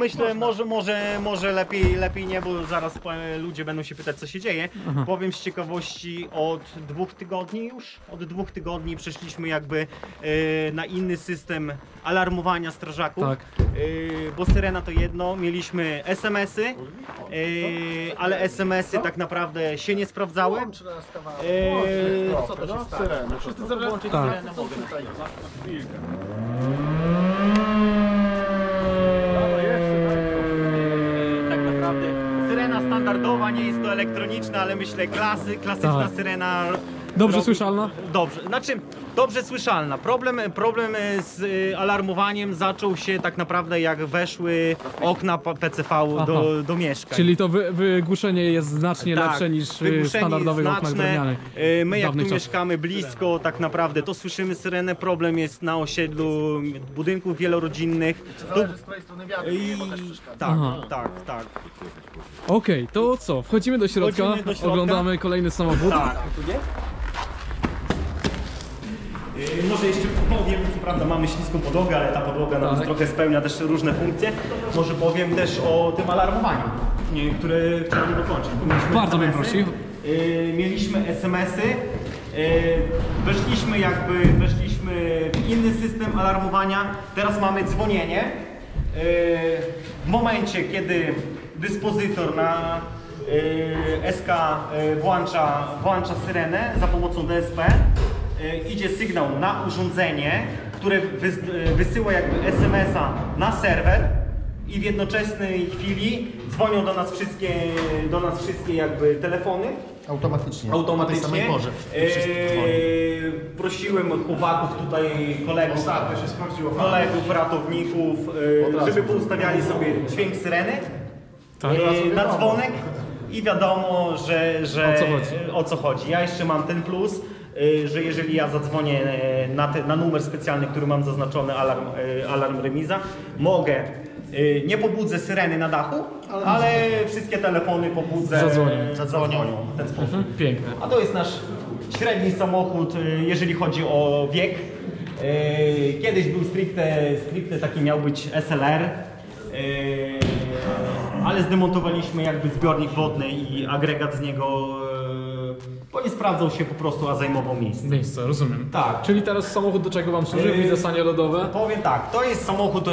może lepiej nie, bo zaraz ludzie będą się pytać, co się dzieje. Aha. Powiem z ciekawości, od dwóch tygodni przeszliśmy jakby na inny system alarmowania strażaków, bo syrena to jedno, mieliśmy SMS-y, ale SMS-y tak naprawdę się nie sprawdzały. Co to się stało? Wszyscy zobaczyli syrenę, mogę tutaj. Syrena standardowa, nie jest to elektroniczna, ale myślę klasyczna syrena. Dobrze słyszalna? Dobrze, znaczy dobrze słyszalna. Problem z alarmowaniem zaczął się tak naprawdę, jak weszły okna PCV do mieszkań. Czyli to wygłuszenie jest znacznie lepsze niż w standardowych oknach drewnianych. My jak tu mieszkamy blisko, tak naprawdę to słyszymy syrenę. Problem jest na osiedlu budynków wielorodzinnych. Zależy z której strony wiatru, bo też przeszkadza. Tak. Okej, to co? Wchodzimy do środka, oglądamy kolejny samochód. Może jeszcze powiem, co prawda mamy śliską podłogę, ale ta podłoga nam trochę spełnia też różne funkcje. Może powiem też o tym alarmowaniu, które chciałbym dokończyć. Bardzo bym prosił. Mieliśmy SMS-y, weszliśmy w inny system alarmowania. Teraz mamy dzwonienie. W momencie, kiedy dyspozytor na SK włącza syrenę za pomocą DSP, idzie sygnał na urządzenie, które wysyła jakby SMS-a na serwer i w jednoczesnej chwili dzwonią do nas wszystkie jakby telefony. Automatycznie. Tej samej porze. Prosiłem chłopaków tutaj, kolegów ratowników, żeby poustawiali sobie dźwięk syreny na dzwonek i wiadomo, że o co chodzi. Ja jeszcze mam ten plus, że jeżeli ja zadzwonię na numer specjalny, który mam zaznaczony, alarm remiza, mogę, nie pobudzę syreny na dachu, ale wszystkie telefony pobudzę, zadzwonią w ten sposób. Piękne. A to jest nasz średni samochód, jeżeli chodzi o wiek. Kiedyś był stricte taki, miał być SLR, ale zdemontowaliśmy jakby zbiornik wodny i agregat z niego, bo nie sprawdzał się po prostu, a zajmował miejsce. Rozumiem. Tak. Czyli teraz samochód do czego Wam służy? Widzę sanie lodowe. Powiem tak, to jest samochód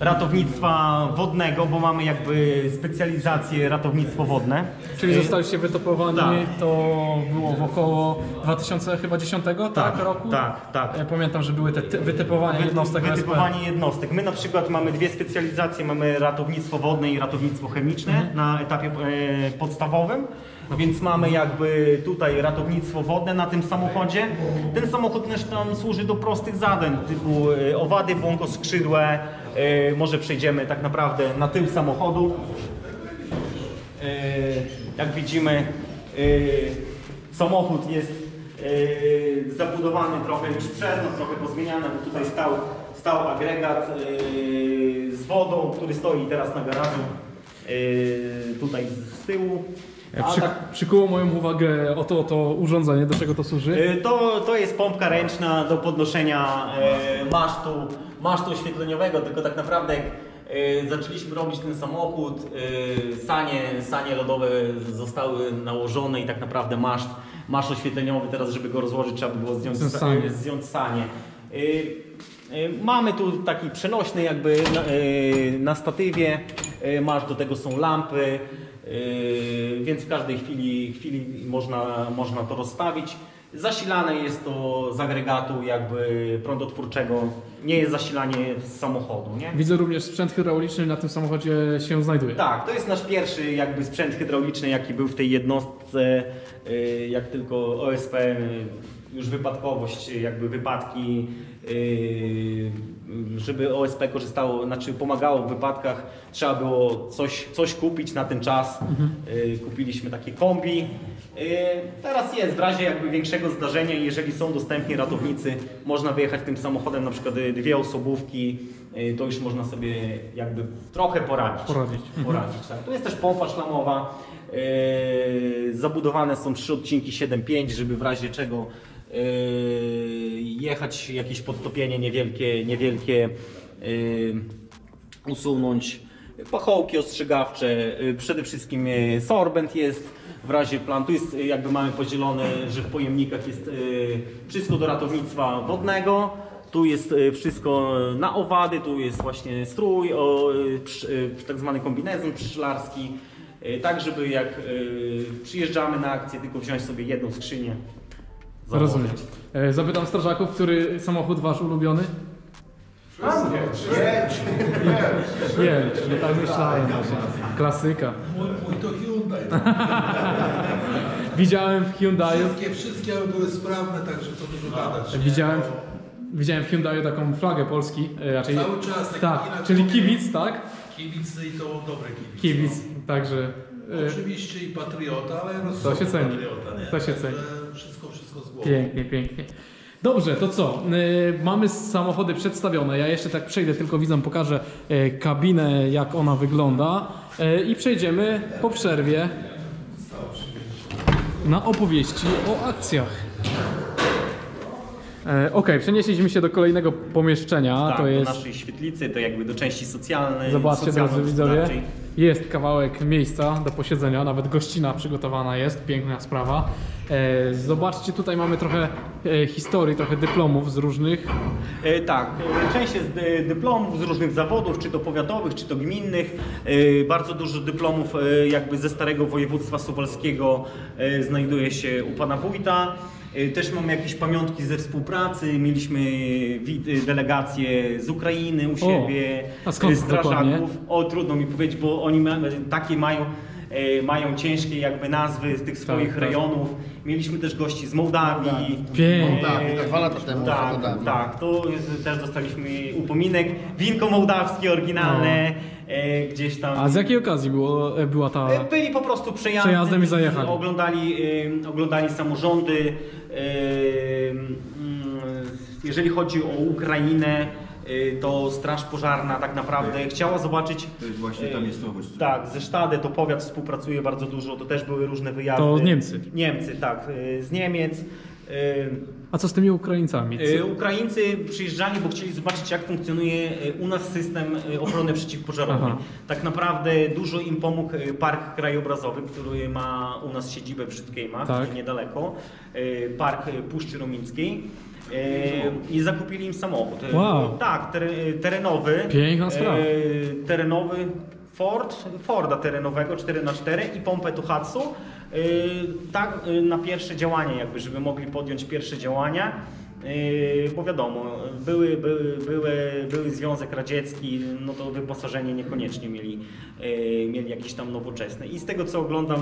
ratownictwa wodnego, bo mamy jakby specjalizację ratownictwo wodne. Czyli zostaliście wytopowani, to było około 2010 roku? Tak. Ja pamiętam, że były te wytypowania jednostek. Wytypowanie jednostek. My na przykład mamy dwie specjalizacje, mamy ratownictwo wodne i ratownictwo chemiczne na etapie podstawowym. No więc mamy jakby tutaj ratownictwo wodne na tym samochodzie. Ten samochód też nam służy do prostych zadań, typu owady błonkoskrzydłe. Może przejdziemy tak naprawdę na tył samochodu. Jak widzimy, samochód jest zabudowany trochę już przez nas, trochę pozmieniany, bo tutaj stał agregat z wodą, który stoi teraz na garażu tutaj z tyłu. Przykuło moją uwagę to urządzenie, do czego to służy? To jest pompka ręczna do podnoszenia masztu oświetleniowego, tylko tak naprawdę Zaczęliśmy robić ten samochód, sanie lodowe zostały nałożone i tak naprawdę masz oświetleniowy, teraz żeby go rozłożyć trzeba by było zdjąć sanie. Mamy tu taki przenośny jakby na statywie, masz do tego są lampy, więc w każdej chwili można to rozstawić. Zasilane jest to z agregatu jakby prądotwórczego, nie jest zasilanie z samochodu, nie? Widzę również sprzęt hydrauliczny na tym samochodzie się znajduje. Tak, to jest nasz pierwszy jakby sprzęt hydrauliczny jaki był w tej jednostce, jak tylko OSP, już wypadkowość, jakby wypadki, żeby OSP korzystało, znaczy pomagało w wypadkach, trzeba było coś kupić na ten czas. Kupiliśmy takie kombi. Teraz jest w razie jakby większego zdarzenia, jeżeli są dostępni ratownicy, można wyjechać tym samochodem, na przykład dwie osobówki, to już można sobie jakby trochę poradzić. Tak. Tu jest też pompa szlamowa, zabudowane są 3 odcinki 7.5, żeby w razie czego jechać, jakieś podtopienie niewielkie usunąć, pachołki ostrzegawcze, przede wszystkim sorbent jest w razie plan, tu jest jakby mamy podzielone, że w pojemnikach jest wszystko do ratownictwa wodnego, tu jest wszystko na owady, tu jest właśnie strój, tak zwany kombinezon pszczelarski, tak żeby jak przyjeżdżamy na akcję tylko wziąć sobie jedną skrzynię. Rozumiem. Zapytam strażaków, który samochód wasz ulubiony? Jelcz, no tak myślałem. Klasyka. Mój to Hyundai. Widziałem w Hyundaiu. Wszystkie były sprawne, także co dużo gadać. Widziałem w Hyundaiu taką flagę Polski. Raczej, cały czas. Tak, czyli kibic, tak? Kibic i to dobry kibic. Kibic, no. Także... Oczywiście i patriota, ale rozsądny patriota, nie? To się ceni. Wszystko z głowy. Pięknie, pięknie. Dobrze, to co? Mamy samochody przedstawione. Ja jeszcze tak przejdę, tylko widzę, pokażę kabinę, jak ona wygląda. I przejdziemy po przerwie na opowieści o akcjach. Okej, przenieśliśmy się do kolejnego pomieszczenia. Tak, to jest do naszej świetlicy, to jakby do części socjalnej. Zobaczcie, drodzy widzowie, jest kawałek miejsca do posiedzenia, nawet gościna przygotowana jest, piękna sprawa. Zobaczcie, tutaj mamy trochę historii, trochę dyplomów z różnych. Tak, część jest dyplomów z różnych zawodów, czy to powiatowych, czy to gminnych. Bardzo dużo dyplomów jakby ze starego województwa suwalskiego znajduje się u pana wójta. Też mamy jakieś pamiątki ze współpracy, mieliśmy delegacje z Ukrainy u siebie, strażaków. O, trudno mi powiedzieć, bo oni takie mają ciężkie jakby nazwy z tych swoich rejonów. Mieliśmy też gości z Mołdawii. Mołdawii, 2 lata temu. Tak, to też dostaliśmy upominek. Winko mołdawskie, oryginalne. Gdzieś tam. A z jakiej okazji była ta... Byli po prostu przejazdem i zajechali. Oglądali samorządy. Jeżeli chodzi o Ukrainę, to Straż Pożarna tak naprawdę chciała zobaczyć... To jest właśnie ta miejscowość. Tak, ze Sztadę to powiat współpracuje bardzo dużo, to też były różne wyjazdy. To Niemcy. Niemcy, tak, z Niemiec. A co z tymi Ukraińcami? Ukraińcy przyjeżdżali, bo chcieli zobaczyć, jak funkcjonuje u nas system ochrony przeciwpożarowej. Aha. Tak naprawdę dużo im pomógł Park Krajobrazowy, który ma u nas siedzibę w Żytkiejmach, tak, niedaleko. Park Puszczy Romińskiej. I zakupili im samochód. Wow. Tak, terenowy. Piękna sprawa. Terenowy Forda terenowego 4x4 i pompę Tuhatsu. Tak, na pierwsze działanie, jakby, żeby mogli podjąć pierwsze działania. Bo wiadomo, był Związek Radziecki, no to wyposażenie niekoniecznie mieli jakieś tam nowoczesne. I z tego co oglądam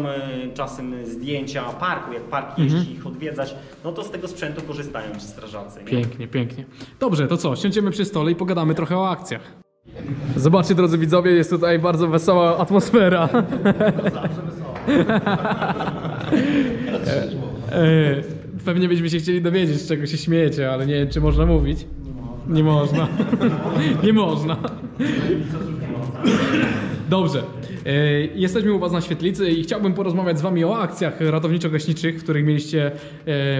czasem zdjęcia parku, jak park jeździ ich odwiedzać, no to z tego sprzętu korzystają ci strażacy. Nie? Pięknie, pięknie. Dobrze, to co, siądziemy przy stole i pogadamy trochę o akcjach. Zobaczcie, drodzy widzowie, jest tutaj bardzo wesoła atmosfera. Zawsze wesoła. Pewnie byśmy się chcieli dowiedzieć, z czego się śmiejecie, ale nie wiem, czy można mówić. Nie można. Nie można. Dobrze, jesteśmy u Was na świetlicy i chciałbym porozmawiać z Wami o akcjach ratowniczo-gaśniczych, w których mieliście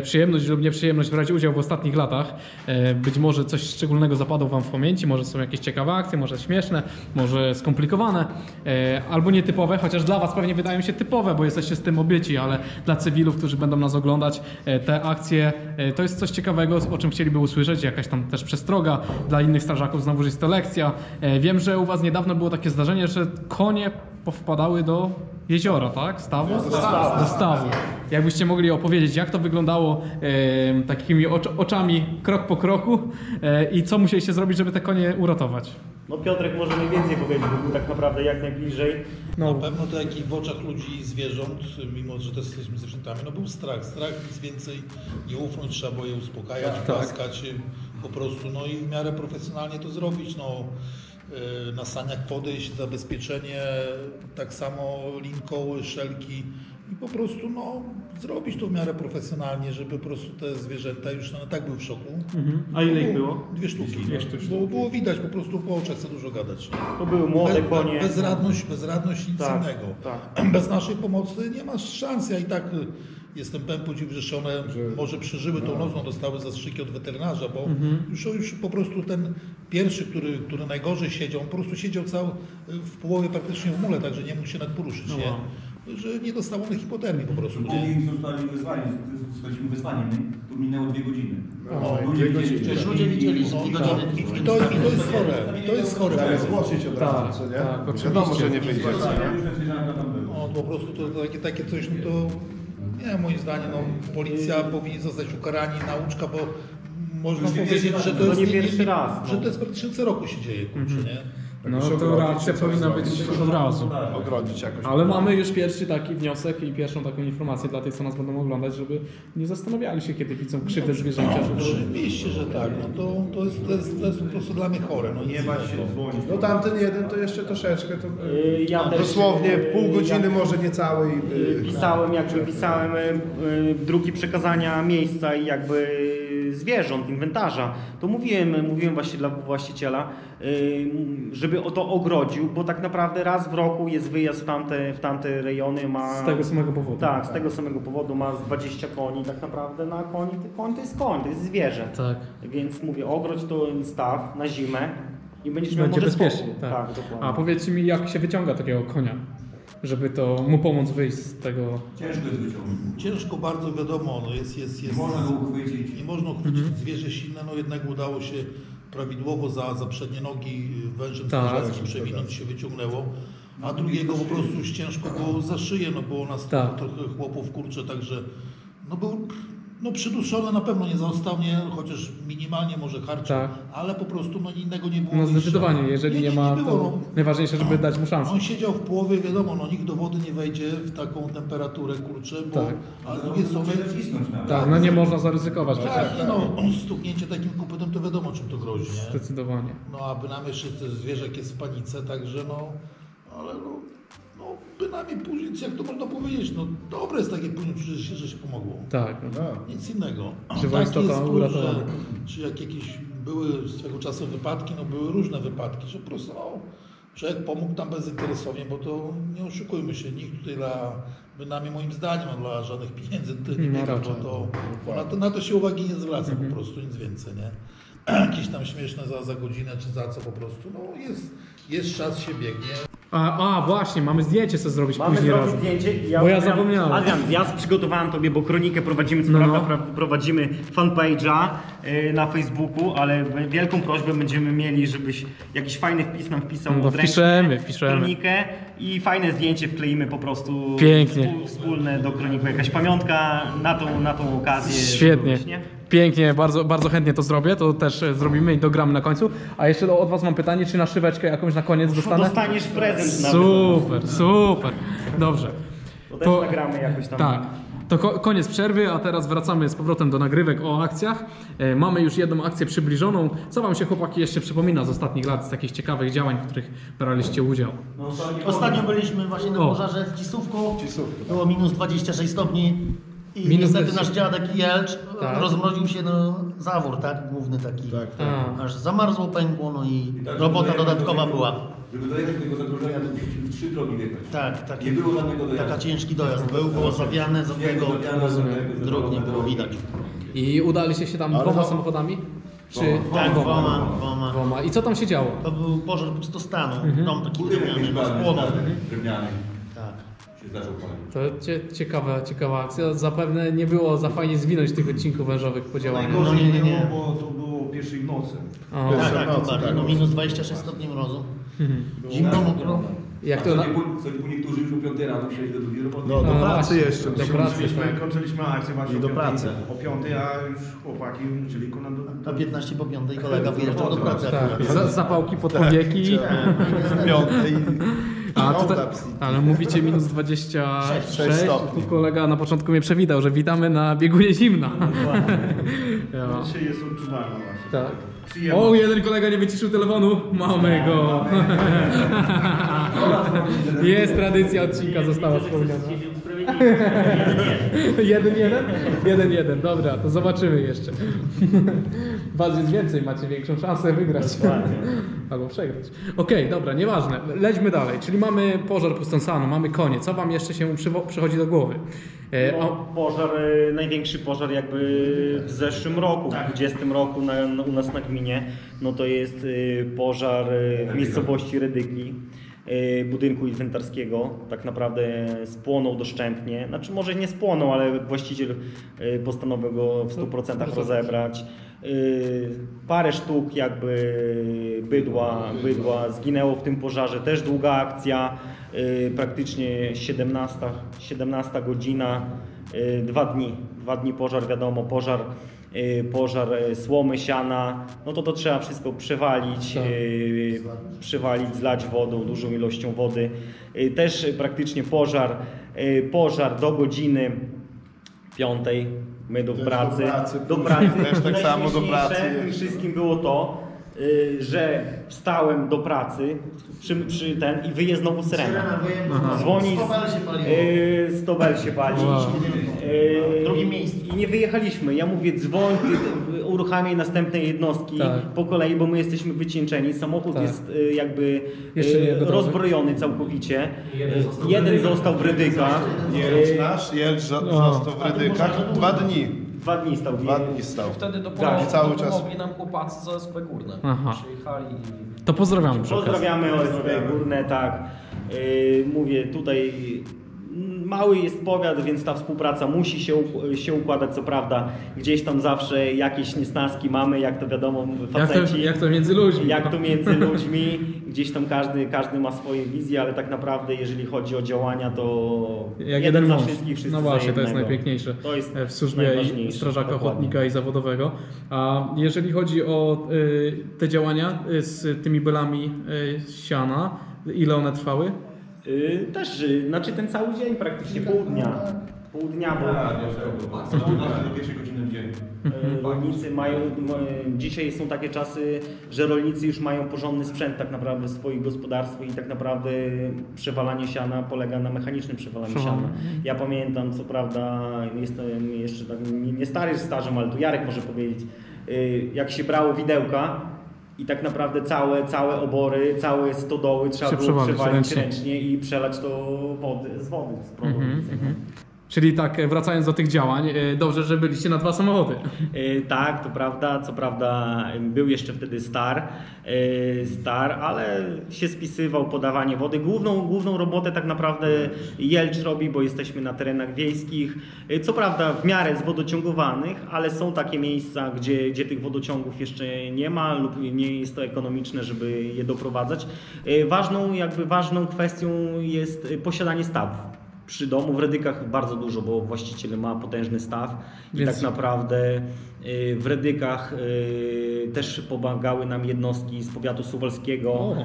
przyjemność lub nieprzyjemność brać udział w ostatnich latach. Być może coś szczególnego zapadło Wam w pamięci, może są jakieś ciekawe akcje, może śmieszne, może skomplikowane, albo nietypowe, chociaż dla Was pewnie wydają się typowe, bo jesteście z tym obyci, ale dla cywilów, którzy będą nas oglądać, te akcje to jest coś ciekawego, o czym chcieliby usłyszeć, jakaś tam też przestroga dla innych strażaków, znowu jest to lekcja. Wiem, że u Was niedawno było takie zdarzenie, że konie powpadały do jeziora, tak? Stawu? Do stawu. Jakbyście mogli opowiedzieć, jak to wyglądało takimi oczami, krok po kroku i co musieliście zrobić, żeby te konie uratować? No Piotrek może mniej więcej powiedzieć, bo był tak naprawdę jak najbliżej. No. Na pewno to jakiś w oczach ludzi i zwierząt, mimo że też jesteśmy sprzętami, no był strach, nic więcej, nieufność, trzeba było je uspokajać, głaskać, tak. Po prostu, no i w miarę profesjonalnie to zrobić, no. Na saniach podejść, zabezpieczenie, tak samo linkoły, szelki i po prostu no, zrobić to w miarę profesjonalnie, żeby po prostu te zwierzęta już no, tak były w szoku. Mhm. A ile ich było? Dwie sztuki. Bo było widać po prostu po oczach, co dużo gadać. To były młode konie. Bezradność, nic tak, innego. Tak. Bez naszej pomocy nie masz szans. Ja i tak jestem pełen podziwu, że one może przeżyły tą noc, dostały zastrzyki od weterynarza, bo już po prostu ten pierwszy, który najgorzej siedział, on po prostu siedział cały w połowie praktycznie w mule, także nie mógł się nadporuszyć, no. Nie? Że nie dostał one hipotermii po prostu. Ludzie zostali wyzwaniem, tu minęło 2 godziny. Ludzie widzieli, że 2 godziny. I to jest chore, Trzeba zgłosić od razu, co nie? Tak, wiadomo, że nie wyjdzie. Po prostu to takie coś, no to... Nie, moim zdaniem no, policja powinna zostać ukarani, nauczka, bo można powiedzieć, że to jest praktycznie co roku się dzieje, nie? No to reakcja powinna być od razu. Ogrodzić jakoś. Ale mamy już pierwszy taki wniosek i pierwszą taką informację dla tych, co nas będą oglądać, żeby nie zastanawiali się, kiedy widzą krzywdę zwierzęcia. No, oczywiście, że tak. No to jest po prostu dla mnie chore. No, nie bać się dzwonić. No tamten jeden to jeszcze troszeczkę. To, dosłownie też, pół godziny, może niecałej. Pisałem druki przekazania miejsca i jakby zwierząt, inwentarza. To mówiłem właśnie dla właściciela, żeby o to ogrodził, bo tak naprawdę raz w roku jest wyjazd w tamte rejony. Z tego samego powodu. Tak, z tego samego powodu ma 20 koni tak naprawdę na koni. Koń to jest zwierzę. Tak. Więc mówię, ogrodź to staw na zimę i będzie może bezpiecznie. Tak. A powiedzcie mi, jak się wyciąga takiego konia, żeby to mu pomóc wyjść z tego... Ciężko jest wyciągnąć. Ciężko bardzo, wiadomo, no jest... Można go uchwycić. Nie można uchwycić zwierzę silne, no jednak udało się prawidłowo za przednie nogi wężem strażackim przewinąć, się wyciągnęło, a drugiego po prostu już ciężko było za szyję, no było nas trochę chłopów, kurczę, także no był... No przyduszone na pewno nie zaostał, chociaż minimalnie może harczył, ale po prostu no innego nie było. No zdecydowanie, jeżeli nie ma, było, to najważniejsze, żeby dać mu szansę. On siedział w połowie, wiadomo, no nikt do wody nie wejdzie w taką temperaturę, kurczę, bo... Tak. Ale drugie sobie... Tak, no nie można zaryzykować. Tak, no stuknięcie takim kopytem to wiadomo, czym to grozi, nie? Zdecydowanie. No a bynajmniej jeszcze zwierzak jest w panice, także no... Ale no bynajmniej później, jak to można powiedzieć, no dobre jest takie później, że się pomogło. Tak, no. Nic innego. Żywa istota uratowana. Czy jak jakieś były swego czasu wypadki, no były różne wypadki, że po prostu no, człowiek pomógł tam bezinteresownie, bo to nie oszukujmy się, nikt tutaj bynajmniej moim zdaniem, dla żadnych pieniędzy nie biega, bo to na to się uwagi nie zwraca po prostu, nic więcej, nie? Jakieś tam śmieszne za godzinę czy za co po prostu, no jest czas, się biegnie. A właśnie, mamy zdjęcie co zrobić później razem. Mamy zdjęcie, bo ja zapomniałem. Adrian, ja przygotowałem Tobie, bo kronikę prowadzimy, co prawda prowadzimy fanpage'a na Facebooku, ale wielką prośbę będziemy mieli, żebyś jakiś fajny wpis nam wpisał. No, wpiszemy kronikę i fajne zdjęcie wkleimy po prostu. Pięknie. Wspólne do kroniki, jakaś pamiątka na tą okazję. Świetnie. Robić, nie? Pięknie, bardzo, bardzo chętnie to zrobię, to też zrobimy i dogramy na końcu. A jeszcze od Was mam pytanie, czy naszyweczkę jakąś na koniec dostanę? Dostaniesz prezent. Super. Dobrze. To też nagramy jakoś tam. Tak. To koniec przerwy, a teraz wracamy z powrotem do nagrywek o akcjach. Mamy już jedną akcję przybliżoną. Co Wam się, chłopaki, jeszcze przypomina z ostatnich lat, z takich ciekawych działań, w których braliście udział? No, ostatnio byliśmy właśnie na pożarze w Cisówku. Było minus 26 stopni. I niestety nasz dziadek Jelcz rozmroził się zawór, tak? Główny taki. Tak, tak. Aż zamarzło, pękło, no i tak, robota dodatkowa była. Żeby dojechać do tego zagrożenia, to musieliśmy 3 drogi jechać. Tak, tak. Nie było żadnego dojazdu. Taka ciężki dojazd był, było zawiane, z tego dróg nie było widać. I udaliście się tam dwoma samochodami? Czy tak, dwoma. I co tam się działo? To był pożar pustostanu, dom taki drewniany, drewniany. To ciekawa akcja. Zapewne nie było za fajnie zwinąć tych odcinków wężowych po działaniu. No nie, bo to było pierwszej nocy. O, tak, no minus 26 stopni mrozu. Zimno, mokro. Co niektórzy już o 5 rano przyjechali do drugiej roboty. No, do pracy jeszcze. Kończyliśmy akcję właśnie do pracy. O 5, a już chłopaki musieli do 15 po 5 i kolega wyjeżdżał do pracy. Zapałki pod powieki. A tutaj, ale mówicie minus 26 stopni. Kolega na początku mnie przewitał, że witamy na biegunie zimna. No, dzisiaj jest odczuwalna właśnie. Tak. O, jeden kolega nie wyciszył telefonu. Mamy go. Jest tradycja odcinka, została wspomniana. Jeden, dobra, to zobaczymy jeszcze. Was jest więcej, macie większą szansę wygrać. Albo przegrać. Okej, dobra, nieważne. Lećmy dalej, czyli mamy pożar pustostanu, mamy konie. Co wam jeszcze się przychodzi do głowy? Pożar, największy pożar jakby w zeszłym roku, w 20 roku u nas na gminie, no to jest pożar w miejscowości Redygni. Budynku inwentarskiego, tak naprawdę spłonął doszczętnie, znaczy może nie spłonął, ale właściciel postanowił go w 100% rozebrać. Parę sztuk jakby bydła zginęło w tym pożarze, też długa akcja, praktycznie 17 godzina, 2 dni pożar, wiadomo, pożar słomy, siana, no to trzeba wszystko przewalić, tak. Zlać wodą, dużą ilością wody. Też praktycznie pożar do godziny 5:00, my do pracy. Też tak samo do pracy. Wszystkim było to, że wstałem do pracy i wyje znowu syrena. Dzwoni, stobel się pali. Drugie miejsce. I nie wyjechaliśmy. Ja mówię, dzwoń, uruchamiaj następne jednostki po kolei, bo my jesteśmy wycieńczeni. Samochód jest jakby rozbrojony całkowicie. Jeden został w Redykach. Jelcz został w Redykach. 2 dni stał. Wtedy do połowy cały czas mogli nam chłopacy z OSP Górne. Przyjechali. To pozdrawiamy. Pozdrawiamy OSP Górne, tak. Mówię, tutaj mały jest powiat, więc ta współpraca musi się układać, co prawda. Gdzieś tam zawsze jakieś niesnaski mamy, jak to wiadomo, faceci. Jak to między ludźmi. Gdzieś tam każdy ma swoje wizje, ale tak naprawdę jeżeli chodzi o działania, to jak jeden za wszystkich, wszyscy. No właśnie, to jest najpiękniejsze w służbie strażaka ochotnika i zawodowego. A jeżeli chodzi o te działania z tymi bylami siana, ile one trwały? Też, znaczy ten cały dzień, praktycznie pół dnia, bo do pierwszej godziny w dzień. Rolnicy mają, dzisiaj są takie czasy, że rolnicy już mają porządny sprzęt tak naprawdę w swoich gospodarstwach i tak naprawdę przewalanie siana polega na mechanicznym przewalaniu siana. Ja pamiętam, co prawda, jestem jeszcze tak nie stary stażem, ale tu Jarek może powiedzieć, jak się brało widełka, i tak naprawdę całe obory, całe stodoły trzeba było przewalić ręcznie i przelać to z wody. Z produkcji. Czyli tak, wracając do tych działań, dobrze, że byliście na 2 samochody. Tak, to prawda. Co prawda był jeszcze wtedy Star, ale się spisywał, podawanie wody. Główną robotę tak naprawdę Jelcz robi, bo jesteśmy na terenach wiejskich. Co prawda w miarę zwodociągowanych, ale są takie miejsca, gdzie tych wodociągów jeszcze nie ma lub nie jest to ekonomiczne, żeby je doprowadzać. Ważną kwestią jest posiadanie stawów. Przy domu w Redykach bardzo dużo, bo właściciel ma potężny staw i tak naprawdę w Redykach też pomagały nam jednostki z powiatu suwalskiego,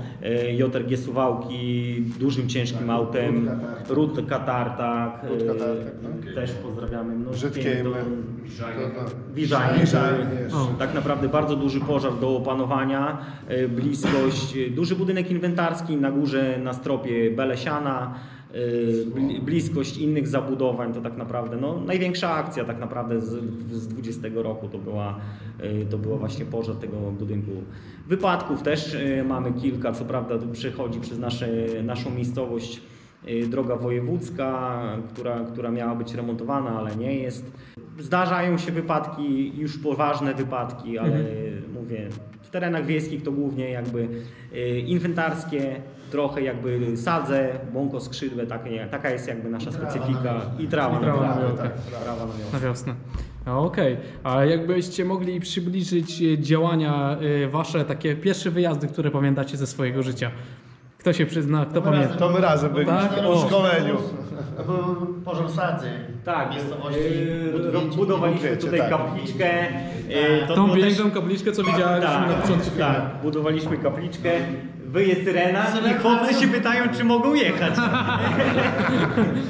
JRG Suwałki, dużym ciężkim autem, Ród Katartak, też pozdrawiamy, Żytkiejmy, Wiżajny, tak naprawdę bardzo duży pożar do opanowania, bliskość, duży budynek inwentarski na górze na stropie belesiana, bliskość innych zabudowań, to tak naprawdę no, największa akcja tak naprawdę z 20 roku to była właśnie pożar tego budynku. Wypadków też mamy kilka, co prawda przechodzi przez naszą miejscowość droga wojewódzka, która miała być remontowana, ale nie jest. Zdarzają się wypadki, już poważne wypadki, ale mówię, w terenach wiejskich to głównie jakby inwentarskie, trochę jakby sadze, błonkoskrzydłe, taka jest jakby nasza specyfika i trawa na wiosnę. Okej, a jakbyście mogli przybliżyć działania wasze, takie pierwsze wyjazdy, które pamiętacie ze swojego życia? Kto się przyzna, kto pamięta? To my razem byliśmy w szkoleniu. Pożar sadzy. Tak, budowaliśmy tutaj kapliczkę. Tą piękną kapliczkę, co widziałem na początku. Tak, budowaliśmy kapliczkę. Wyje syrena i chłopcy się pytają, czy mogą jechać.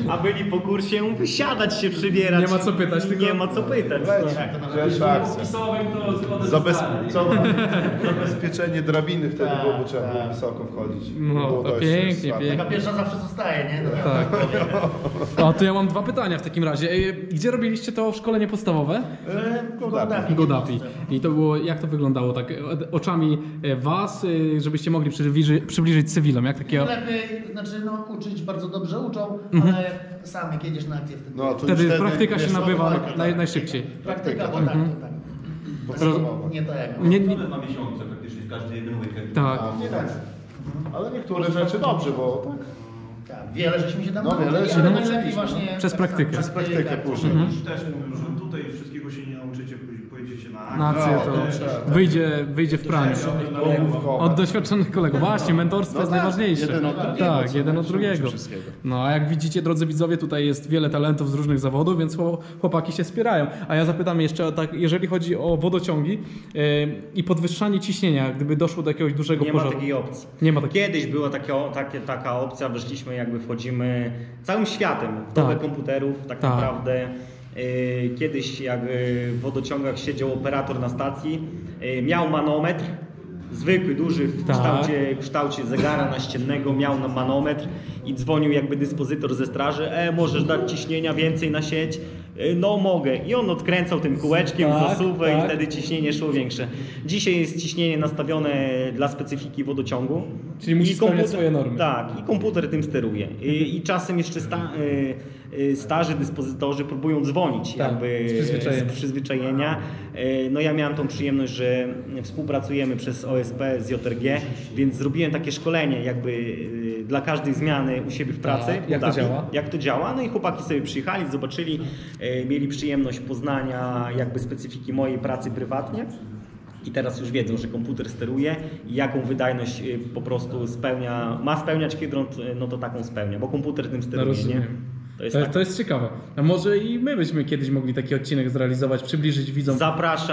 A byli po kursie, siadać się, przybierać. Nie ma co pytać. Tylko nie ma co pytać. Zabezpieczenie drabiny wtedy było, bo trzeba było wysoko wchodzić. No, to pięknie, pięknie. Taka pierwsza zawsze zostaje, nie? Tak. A to ja mam dwa pytania w takim razie. Gdzie robiliście to szkolenie podstawowe? W Gołdapi. I to było, jak to wyglądało tak oczami was, żebyście mogli przybliżyć cywilom, jak takie... Lepiej, znaczy no, uczyć bardzo dobrze uczą, ale sam jak jedziesz na akcję w tym... No, wtedy praktyka się nabywa najszybciej. Praktyka, bo tak. Nie to jak... Dwa miesiące praktycznie, każdy jeden weekend. Tak. Ale niektóre rzeczy dobrze, bo... Tak, wiele żeśmy się tam nauczyli. Przez praktykę. Przez praktykę później. Też mówią, że tutaj wszystkiego się nie nauczycie, pojedziecie na akcję, to wyjdzie w praniu. Od doświadczonych kolegów. Właśnie, mentorstwo jest najważniejsze. Jeden od drugiego. No a jak widzicie, drodzy widzowie, tutaj jest wiele talentów z różnych zawodów, więc chłopaki się wspierają. A ja zapytam jeszcze, tak, jeżeli chodzi o wodociągi i podwyższanie ciśnienia, gdyby doszło do jakiegoś dużego pożaru. Nie ma takiej opcji. Kiedyś była taka opcja, wyszliśmy, jakby wchodzimy całym światem w dobę komputerów, tak naprawdę. Kiedyś jak w wodociągach siedział operator na stacji, miał manometr, zwykły, duży, w kształcie zegara naściennego, miał nam manometr i dzwonił jakby dyspozytor ze straży, możesz dać ciśnienia więcej na sieć? No mogę. I on odkręcał tym kółeczkiem zasuwę i wtedy ciśnienie szło większe. Dzisiaj jest ciśnienie nastawione dla specyfiki wodociągu. Czyli musisz spełniać swoje normy. Tak, i komputer tym steruje. I czasem jeszcze starzy dyspozytorzy próbują dzwonić jakby z przyzwyczajenia. No ja miałem tą przyjemność, że współpracujemy przez OSP z JRG, więc zrobiłem takie szkolenie jakby dla każdej zmiany u siebie w pracy. Jak to działa? No i chłopaki sobie przyjechali, zobaczyli, mieli przyjemność poznania jakby specyfiki mojej pracy prywatnie. I teraz już wiedzą, że komputer steruje i jaką wydajność po prostu spełnia, ma spełniać hydrant, no to taką spełnia, bo komputer tym steruje, nie? To jest ciekawe. A może i my byśmy kiedyś mogli taki odcinek zrealizować, przybliżyć widzom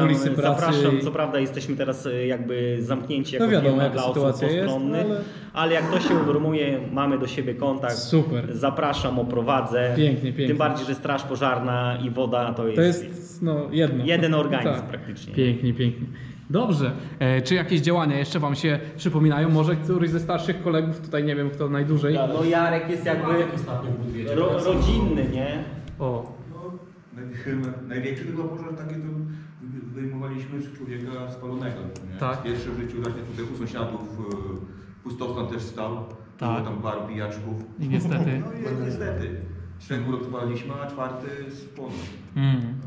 kulisy pracy. Zapraszam, co prawda jesteśmy teraz jakby zamknięci jako firma dla osób postronnych, ale jak to się unormuje, mamy do siebie kontakt. Super. Zapraszam, oprowadzę. Pięknie, pięknie. Tym bardziej, że Straż Pożarna i woda to jest no, jeden organizm praktycznie. Pięknie, pięknie. Dobrze. Czy jakieś działania jeszcze wam się przypominają? Może któryś ze starszych kolegów, tutaj nie wiem kto najdłużej. No Jarek jest jakby rodzinny, nie? Największy chyba pożar taki tu wyjmowaliśmy człowieka spalonego. Pierwszy w życiu właśnie tutaj u sąsiadów pustostan też stał. Było tam paru pijaczków. I niestety. No i niestety. Trzech uratowaliśmy, a czwarty spłonął.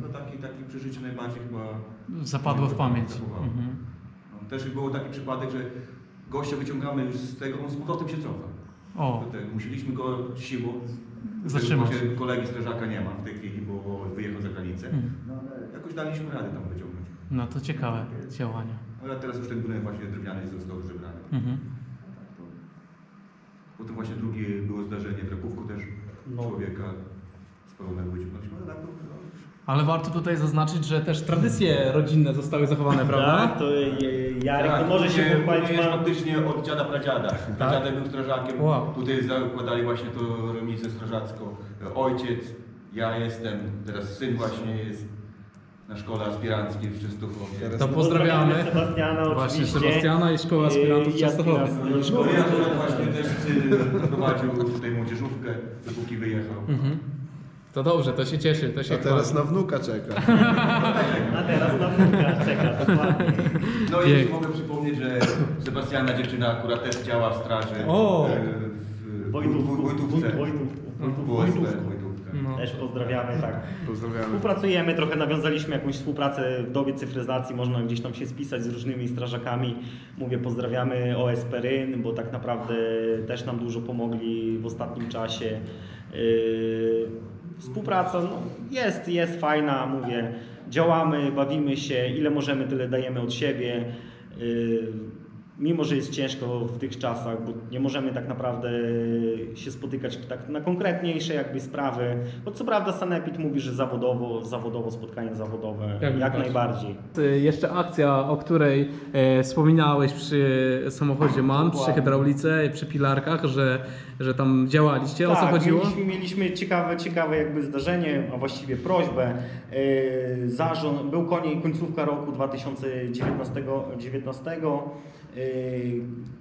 No takie przeżycie najbardziej chyba... Zapadło w pamięć. No, też było taki przypadek, że gościa wyciągamy już z tego, on z powrotem się cofa. Musieliśmy go siłą zatrzymać. Kolegi strażaka nie ma w tej chwili, bo wyjechał za granicę. Jakoś daliśmy radę tam wyciągnąć. No to ciekawe działania. Ale teraz już ten budynek właśnie drewniany został zebrany. Potem właśnie drugie było zdarzenie w Rakówku też. Człowieka spalonego wyciągnąliśmy. Ale warto tutaj zaznaczyć, że też tradycje rodzinne zostały zachowane, prawda? Tak, to Jarek to może się pochwalić. To jest faktycznie od dziada pradziada. Pradziadek był strażakiem. Tutaj zakładali właśnie to romice strażacko. Ojciec, ja jestem, teraz syn właśnie jest. na szkole aspiranckiej w Częstochowie. To pozdrawiamy Sebastiana, właśnie Sebastiana i szkoła aspirantów w Częstochowie. Ja właśnie też prowadził tutaj młodzieżówkę, dopóki wyjechał. To dobrze, to się cieszy. To się teraz na wnuka czeka. A teraz na wnuka czeka, dokładnie. No i mogę przypomnieć, że Sebastiana dziewczyna akurat też działa w straży. O! W Wojtówce. No. Też pozdrawiamy, tak. Pozdrawiamy. Współpracujemy, trochę nawiązaliśmy jakąś współpracę w dobie cyfryzacji, można gdzieś tam się spisać z różnymi strażakami. Mówię, pozdrawiamy OSP Ryn, bo tak naprawdę też nam dużo pomogli w ostatnim czasie. Współpraca no, jest fajna, mówię, działamy, bawimy się, ile możemy, tyle dajemy od siebie. Mimo że jest ciężko w tych czasach, bo nie możemy tak naprawdę się spotykać tak na konkretniejsze jakby sprawy. Bo co prawda sanepid mówi, że zawodowo spotkanie zawodowe, jak najbardziej. Jeszcze akcja, o której wspominałeś przy samochodzie MAN, przy hydraulice i przy pilarkach, że tam działaliście, tak, o co chodziło? Mieliśmy ciekawe jakby zdarzenie, a właściwie prośbę. Zarząd, był końcówka roku 2019.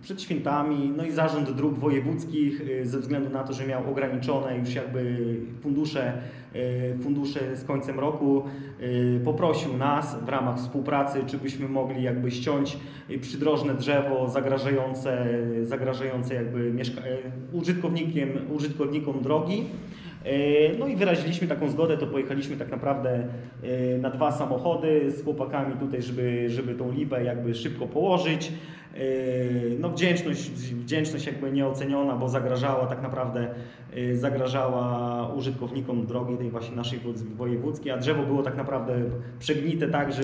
Przed świętami, no i Zarząd Dróg Wojewódzkich ze względu na to, że miał ograniczone już jakby fundusze z końcem roku, poprosił nas w ramach współpracy, czy byśmy mogli jakby ściąć przydrożne drzewo zagrażające jakby użytkownikom drogi. No i wyraziliśmy taką zgodę, to pojechaliśmy tak naprawdę na 2 samochody z chłopakami tutaj, żeby tą lipę jakby szybko położyć. No wdzięczność jakby nieoceniona, bo zagrażała użytkownikom drogi tej właśnie naszej wojewódzkiej, a drzewo było tak naprawdę przegnite tak, że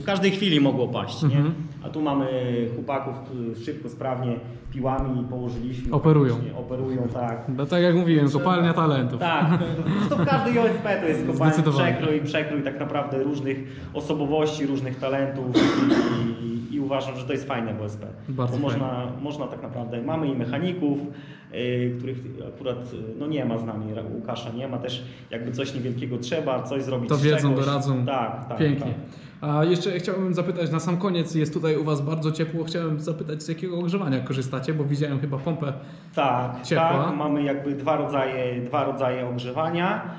w każdej chwili mogło paść, nie? A tu mamy chłopaków szybko, sprawnie piłami położyliśmy. Operują, tak. No tak jak mówiłem, kopalnia talentów. Tak, to w każdej OSP to jest kopalnia przekrój tak naprawdę różnych osobowości, różnych talentów i uważam, że to jest fajne w OSP. Bardzo bo można tak naprawdę, mamy i mechaników, których akurat no nie ma z nami, Łukasza nie ma, też jakby coś niewielkiego trzeba, coś zrobić. To wiedzą, doradzą. Tak. Pięknie. Tak. A jeszcze chciałbym zapytać, na sam koniec jest tutaj u Was bardzo ciepło, chciałem zapytać z jakiego ogrzewania korzystacie, bo widziałem chyba pompę ciepła. Tak, mamy jakby dwa rodzaje ogrzewania.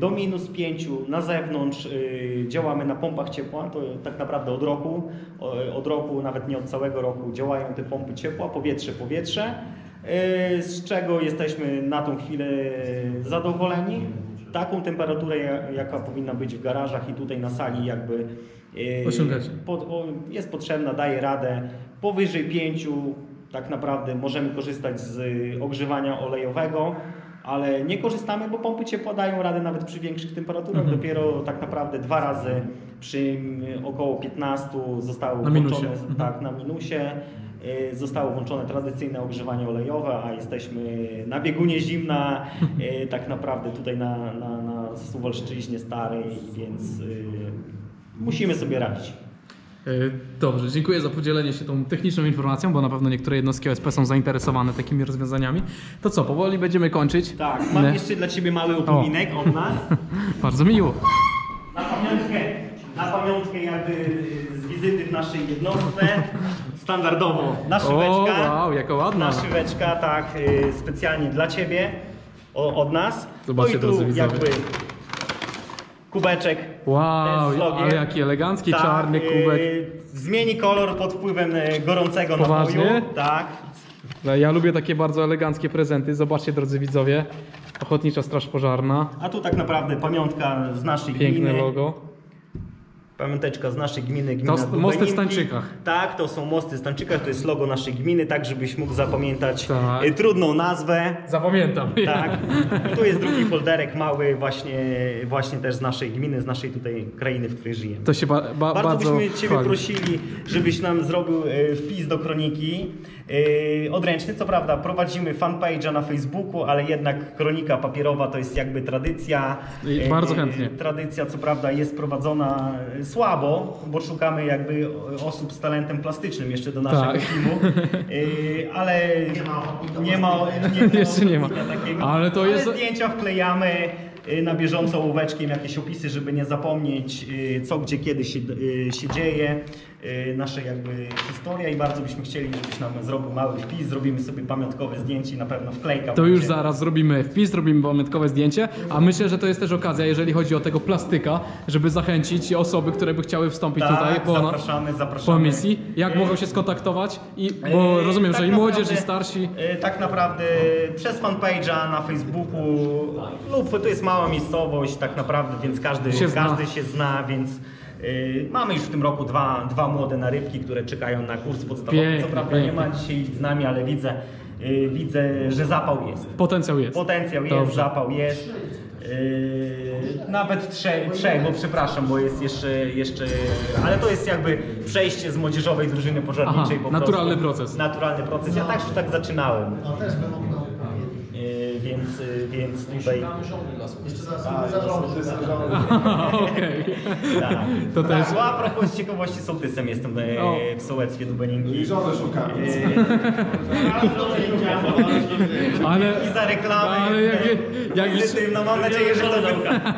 Do -5 na zewnątrz działamy na pompach ciepła, to tak naprawdę od roku, nawet nie od całego roku działają te pompy ciepła, powietrze, z czego jesteśmy na tą chwilę zadowoleni. Taką temperaturę, jaka powinna być w garażach i tutaj na sali jakby jest potrzebna, daje radę. Powyżej 5 tak naprawdę możemy korzystać z ogrzewania olejowego, ale nie korzystamy, bo pompy ciepła dają radę nawet przy większych temperaturach. Dopiero tak naprawdę 2 razy przy około 15 zostały włączone na minusie. Zostało włączone tradycyjne ogrzewanie olejowe, a jesteśmy na biegunie zimna, tak naprawdę tutaj na Suwalszczyźnie starej, więc musimy sobie radzić. Dobrze, dziękuję za podzielenie się tą techniczną informacją, bo na pewno niektóre jednostki OSP są zainteresowane takimi rozwiązaniami. To co, powoli będziemy kończyć? Tak, mam jeszcze dla Ciebie mały upominek od nas. Bardzo miło. Na pamiątkę jakby z wizyty w naszej jednostce. Standardowo naszyweczka, tak, specjalnie dla Ciebie, od nas. Zobaczcie, drodzy widzowie. Jakby kubeczek. Wow, ale jaki elegancki, tak, czarny kubek. Zmieni kolor pod wpływem gorącego napoju. Tak. Ja lubię takie bardzo eleganckie prezenty. Zobaczcie, drodzy widzowie, Ochotnicza Straż Pożarna. A tu tak naprawdę pamiątka z naszej gminy. Piękne logo. Pamiąteczka z naszej gminy, gmina Dubeninki. Mosty w Stańczykach. Tak, to są mosty w Stańczykach, to jest logo naszej gminy, tak żebyś mógł zapamiętać trudną nazwę. Zapamiętam. Tak. Tu jest drugi folderek mały właśnie też z naszej gminy, z naszej tutaj krainy, w której żyjemy. To się bardzo byśmy Ciebie prosili, żebyś nam zrobił wpis do kroniki odręczny. Co prawda prowadzimy fanpage'a na Facebooku, ale jednak kronika papierowa to jest jakby tradycja. Bardzo chętnie. Tradycja co prawda jest prowadzona słabo, bo szukamy jakby osób z talentem plastycznym jeszcze do naszego filmu, ale nie ma takiego, ale zdjęcia wklejamy, na bieżąco ołóweczkiem jakieś opisy, żeby nie zapomnieć, co, gdzie, kiedy się dzieje, nasza jakby historia, i bardzo byśmy chcieli, żebyś nam zrobił mały wpis, zrobimy sobie pamiątkowe zdjęcie i na pewno wklejka. To już zaraz zrobimy wpis, zrobimy pamiątkowe zdjęcie, a myślę, że to jest też okazja, jeżeli chodzi o tego plastyka, żeby zachęcić osoby, które by chciały wstąpić tutaj zapraszamy. Po misji. Jak mogą się skontaktować? Bo rozumiem, że i młodzież, i starsi. Tak naprawdę przez fanpage'a na Facebooku lub to jest mała miejscowość tak naprawdę, więc każdy się zna, więc... Mamy już w tym roku dwa młode narybki, które czekają na kurs podstawowy. Pięknie, co prawda nie ma dzisiaj z nami, ale widzę, że zapał jest. Potencjał jest. Potencjał jest, dobrze. Zapał jest. Nawet trzech, bo przepraszam, bo jest jeszcze... Ale to jest jakby przejście z młodzieżowej drużyny pożarniczej. Aha, po prostu. Naturalny proces. Naturalny proces. Ja też tak zaczynałem. No, też więc tutaj... Jeszcze to też. A propos ciekawości, sołtysem jestem w sołectwie Dubeninki. I żonę szukamy. I za reklamę. Ale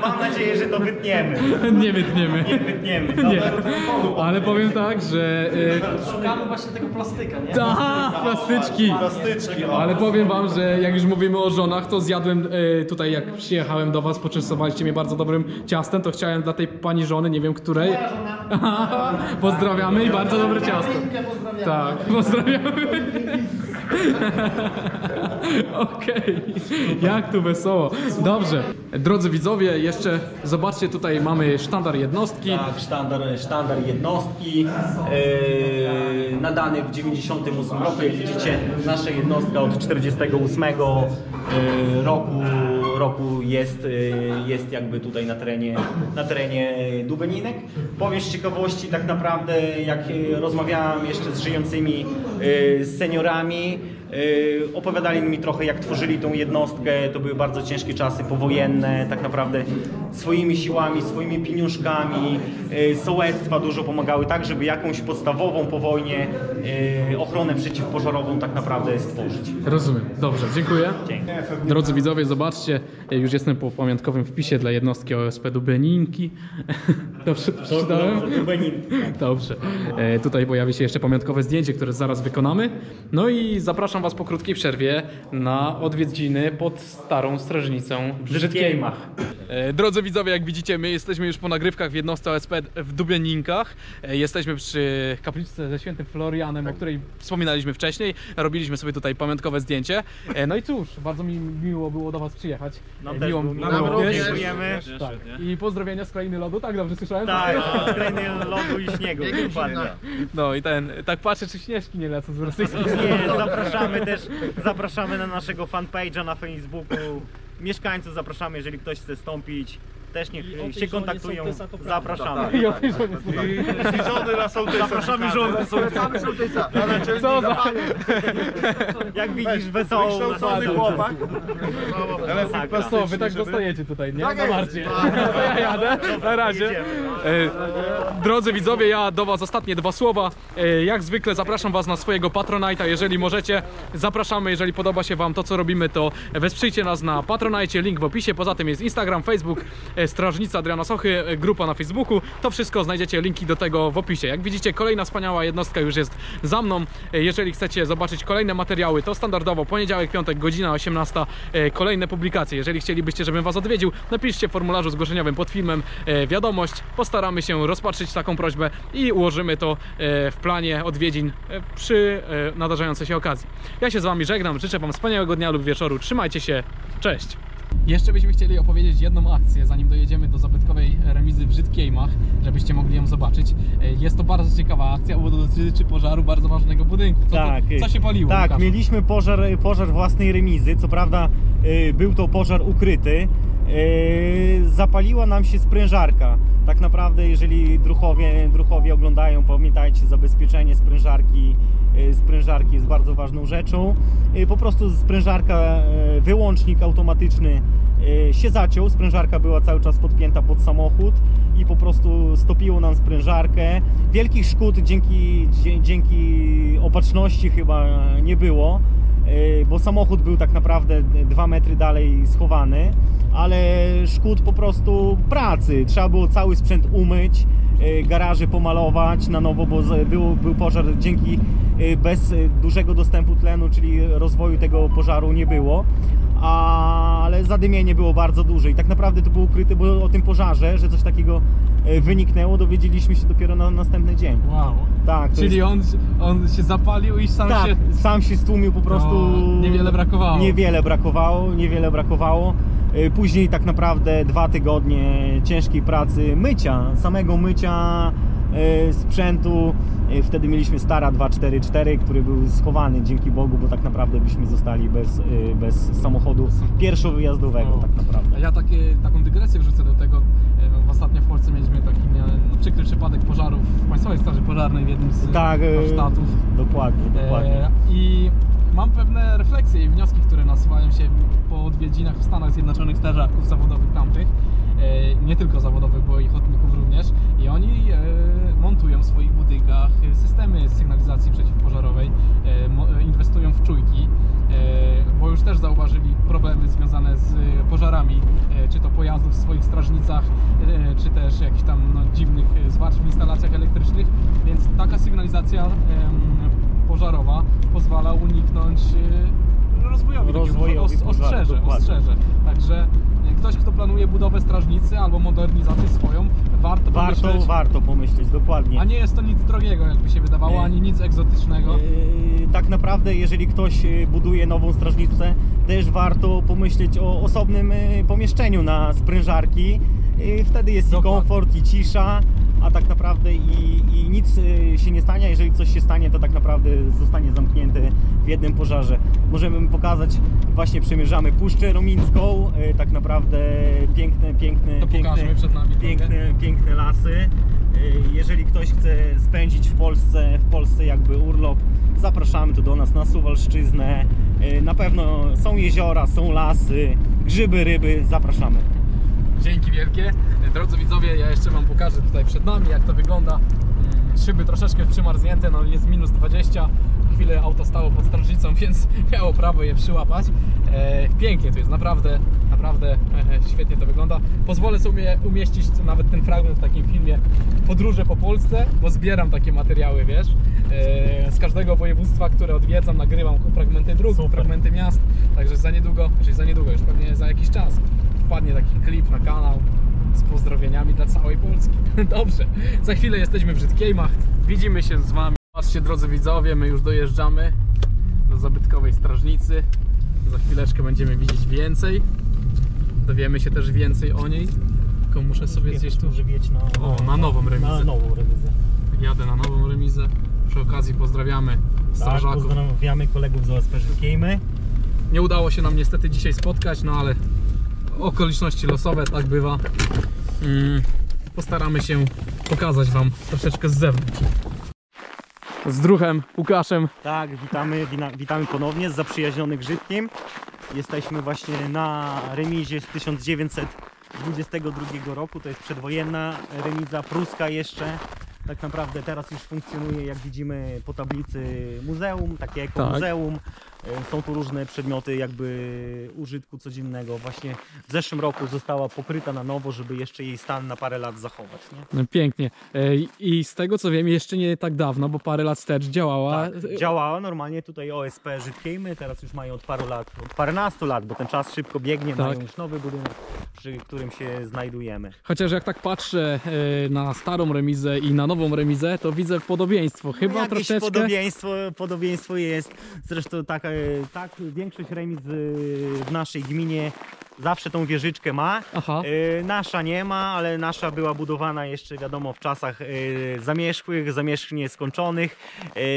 mam nadzieję, że to wytniemy. Nie wytniemy. Nie wytniemy. Ale powiem tak, że... Szukamy właśnie tego plastyka, nie? Tak, plastyczki. Ale powiem wam, że jak już mówimy o żonach, to zjadłem tutaj, jak przyjechałem do was, poczęstowaliście mnie bardzo dobrym ciastem, to chciałem dla tej pani żony, nie wiem której. Moja żona. Pozdrawiamy i bardzo dobre ciasto. Pozdrawiamy. Tak, pozdrawiamy. Okej, jak tu wesoło. Dobrze, drodzy widzowie, jeszcze zobaczcie, tutaj mamy sztandar jednostki. Tak, sztandar jednostki. Nadany w 98 roku, jak widzicie, nasza jednostka od 48 roku jest jakby tutaj na terenie Dubeninek. Powiem z ciekawości, tak naprawdę jak rozmawiałem jeszcze z żyjącymi seniorami, opowiadali mi trochę, jak tworzyli tą jednostkę. To były bardzo ciężkie czasy powojenne, tak naprawdę swoimi siłami, swoimi pieniążkami, sołectwa dużo pomagały, tak żeby jakąś podstawową po wojnie ochronę przeciwpożarową tak naprawdę stworzyć. Rozumiem, dobrze, dziękuję. Dzięki. Drodzy widzowie, zobaczcie, już jestem po pamiątkowym wpisie dla jednostki OSP Dubeninki. Dobrze, przeczytałem? Dobrze, tutaj pojawi się jeszcze pamiątkowe zdjęcie, które zaraz wykonamy. No i zapraszam was po krótkiej przerwie na odwiedziny pod starą strażnicą w Żytkiejmach. Drodzy widzowie, jak widzicie, my jesteśmy już po nagrywkach w jednostce OSP w Dubeninkach. Jesteśmy przy kapliczce ze świętym Florianem, tak, o której wspominaliśmy wcześniej. Robiliśmy sobie tutaj pamiątkowe zdjęcie. No i cóż, bardzo mi miło było do was przyjechać. Dziękujemy. Tak. I pozdrowienia z krainy lodu, tak dobrze słyszałem? Tak, z krainy lodu i śniegu. No i tak patrzę, czy śnieżki nie lecą z rosyjskich. Zapraszamy na naszego fanpage'a na Facebooku. Mieszkańców zapraszamy, jeżeli ktoś chce stąpić, też niech się kontaktują. Zapraszamy. Żony na sołtysa. Zapraszamy żony na sołtysa. Jak widzisz, wesoły chłopak. Wesoły, wy tak dostajecie tutaj, nie? Na Marcie. Ja jadę, na razie. Drodzy widzowie, ja do was ostatnie dwa słowa. Jak zwykle zapraszam was na swojego Patronite'a, jeżeli możecie. Zapraszamy, jeżeli podoba się wam to, co robimy, to wesprzyjcie nas na Patronite'cie, link w opisie. Poza tym jest Instagram, Facebook, Strażnica Adriana Sochy, grupa na Facebooku. To wszystko znajdziecie, linki do tego w opisie. Jak widzicie, kolejna wspaniała jednostka już jest za mną. Jeżeli chcecie zobaczyć kolejne materiały, to standardowo poniedziałek, piątek, godzina 18, kolejne publikacje. Jeżeli chcielibyście, żebym was odwiedził, napiszcie w formularzu zgłoszeniowym pod filmem wiadomość. Postaramy się rozpatrzyć taką prośbę i ułożymy to w planie odwiedzin przy nadarzającej się okazji. Ja się z wami żegnam, życzę wam wspaniałego dnia lub wieczoru. Trzymajcie się, cześć! Jeszcze byśmy chcieli opowiedzieć jedną akcję, zanim dojedziemy do zabytkowej remizy w Żytkiejmach, żebyście mogli ją zobaczyć. Jest to bardzo ciekawa akcja, bo dotyczy pożaru bardzo ważnego budynku. Co się paliło? Tak, Łukaszu? Mieliśmy pożar własnej remizy, co prawda był to pożar ukryty. Zapaliła nam się sprężarka. Tak naprawdę, jeżeli druhowie oglądają, pamiętajcie, zabezpieczenie sprężarki jest bardzo ważną rzeczą. Po prostu sprężarka, wyłącznik automatyczny się zaciął, sprężarka była cały czas podpięta pod samochód i po prostu stopiło nam sprężarkę. Wielkich szkód dzięki opatrzności chyba nie było. bo samochód był tak naprawdę 2 metry dalej schowany, ale szkód po prostu pracy. Trzeba było cały sprzęt umyć, garaże pomalować na nowo, bo był pożar dzięki bez dużego dostępu tlenu, czyli rozwoju tego pożaru nie było, ale zadymienie było bardzo duże i tak naprawdę to było ukryte, bo o tym pożarze, że coś takiego wyniknęło, dowiedzieliśmy się dopiero na następny dzień. Wow. Tak, czyli jest... on się zapalił i sam, tak, się... sam się stłumił po prostu. No, niewiele brakowało. Niewiele brakowało. Później tak naprawdę 2 tygodnie ciężkiej pracy, samego mycia sprzętu. Wtedy mieliśmy stara 244, który był schowany, dzięki Bogu, bo tak naprawdę byśmy zostali bez samochodu pierwszowyjazdowego, no, tak naprawdę. Ja taką dygresję wrzucę do tego. W ostatnio w Polsce mieliśmy taki przykry przypadek pożarów w Państwowej Straży Pożarnej w jednym z warsztatów. Dokładnie. I mam pewne refleksje i wnioski, które nasuwają się po odwiedzinach w Stanach Zjednoczonych strażaków zawodowych tamtych, nie tylko zawodowych, bo i ochotników również, i oni montują w swoich budynkach systemy sygnalizacji przeciwpożarowej, inwestują w czujki, bo już też zauważyli problemy związane z pożarami, czy to pojazdów w swoich strażnicach, czy też jakichś tam dziwnych zwarć w instalacjach elektrycznych, więc taka sygnalizacja pożarowa pozwala uniknąć rozwojowi ostrzeże. Także ktoś, kto planuje budowę strażnicy albo modernizację swoją, warto pomyśleć, dokładnie. A nie jest to nic drogiego, jakby się wydawało, ani nic egzotycznego. Tak naprawdę, jeżeli ktoś buduje nową strażnicę, też warto pomyśleć o osobnym pomieszczeniu na sprężarki. Wtedy jest i komfort, i cisza, a tak naprawdę i nic się nie stanie. Jeżeli coś się stanie, to tak naprawdę zostanie zamknięte w jednym pożarze. Możemy pokazać, właśnie przemierzamy Puszczę Romińską, tak naprawdę piękne lasy. Jeżeli ktoś chce spędzić w Polsce jakby urlop, zapraszamy tu do nas na Suwalszczyznę. Na pewno są jeziora, są lasy, grzyby, ryby, zapraszamy. Dzięki wielkie. Drodzy widzowie, ja jeszcze Wam pokażę tutaj przed nami, jak to wygląda. Szyby troszeczkę przymarznięte, no jest minus 20. Chwilę auto stało pod strażnicą, więc miało prawo je przyłapać. Pięknie to jest, naprawdę świetnie to wygląda. Pozwolę sobie umieścić nawet ten fragment w takim filmie Podróże po Polsce, bo zbieram takie materiały, wiesz. Z każdego województwa, które odwiedzam, nagrywam fragmenty dróg, fragmenty miast. Także za niedługo, już pewnie za jakiś czas wpadnie taki klip na kanał z pozdrowieniami dla całej Polski. Dobrze, za chwilę jesteśmy w Żytkiejmach. Widzimy się z Wami. Patrzcie, drodzy widzowie, my już dojeżdżamy do zabytkowej strażnicy. Za chwileczkę będziemy widzieć więcej. Dowiemy się też więcej o niej. Tylko muszę sobie gdzieś tu... na nową remizę. Jadę na nową remizę. Przy okazji pozdrawiamy strażaków. Tak, pozdrawiamy kolegów z OSP Żytkiejmy. Nie udało się nam niestety dzisiaj spotkać, no ale okoliczności losowe, tak bywa. Postaramy się pokazać Wam troszeczkę z zewnątrz. Z druhem Łukaszem. Tak, witamy ponownie z zaprzyjaźnionych Żytkiem. Jesteśmy właśnie na remizie z 1922 roku. To jest przedwojenna remiza pruska jeszcze. Tak naprawdę teraz już funkcjonuje, jak widzimy po tablicy, muzeum, takie ekomuzeum. Tak. Są tu różne przedmioty jakby użytku codziennego. Właśnie w zeszłym roku została pokryta na nowo, żeby jeszcze jej stan na parę lat zachować. Nie? Pięknie. I z tego co wiem, jeszcze nie tak dawno, bo parę lat wstecz działała. Tak, działała normalnie tutaj OSP Żytkiejmy, teraz już mają od paru lat, od paręnastu lat, bo ten czas szybko biegnie, tak. Mają już nowy budynek, przy którym się znajdujemy. Chociaż jak tak patrzę na starą remizę i na nową remizę, to widzę podobieństwo. Chyba no troszeczkę. Podobieństwo jest. Zresztą tak większość remiz w naszej gminie zawsze tą wieżyczkę ma. Nasza nie ma, ale nasza była budowana jeszcze, wiadomo, w czasach zamierzchłych, skończonych.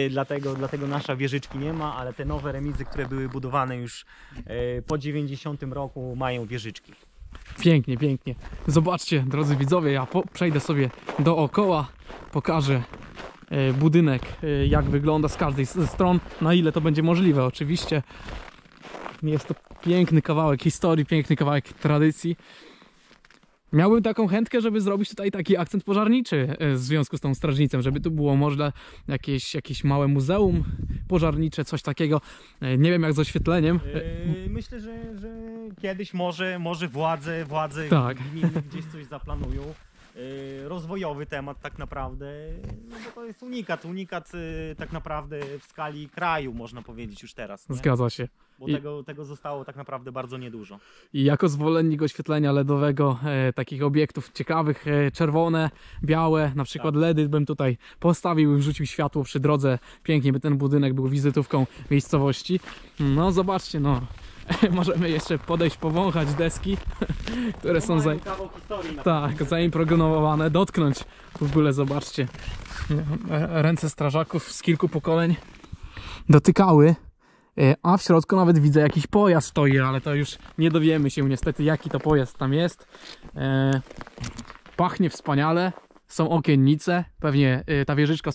Dlatego nasza wieżyczki nie ma, ale te nowe remizy, które były budowane już po 90 roku, mają wieżyczki. Pięknie, pięknie. Zobaczcie, drodzy widzowie, ja przejdę sobie dookoła, pokażę budynek, jak wygląda z każdej ze stron, na ile to będzie możliwe oczywiście. Jest to piękny kawałek historii, piękny kawałek tradycji. Miałbym taką chętkę, żeby zrobić tutaj taki akcent pożarniczy w związku z tą strażnicą, żeby tu było może jakieś małe muzeum pożarnicze, coś takiego. Nie wiem jak z oświetleniem. Myślę, że kiedyś może władze tak. Gminy gdzieś coś zaplanują. Rozwojowy temat tak naprawdę, no bo to jest unikat tak naprawdę w skali kraju, można powiedzieć już teraz. Nie? Zgadza się. Bo tego zostało tak naprawdę bardzo niedużo. I jako zwolennik oświetlenia LEDowego, takich obiektów ciekawych, czerwone, białe, na przykład tak. LEDy bym tutaj postawił i wrzucił światło przy drodze. Pięknie by ten budynek był wizytówką miejscowości. No zobaczcie, no. Możemy jeszcze podejść, powąchać deski, które są zaimpregowane, dotknąć. W ogóle zobaczcie, ręce strażaków z kilku pokoleń dotykały, a w środku nawet widzę jakiś pojazd stoi, ale to już nie dowiemy się niestety jaki to pojazd tam jest. Pachnie wspaniale. Są okiennice, pewnie ta wieżyczka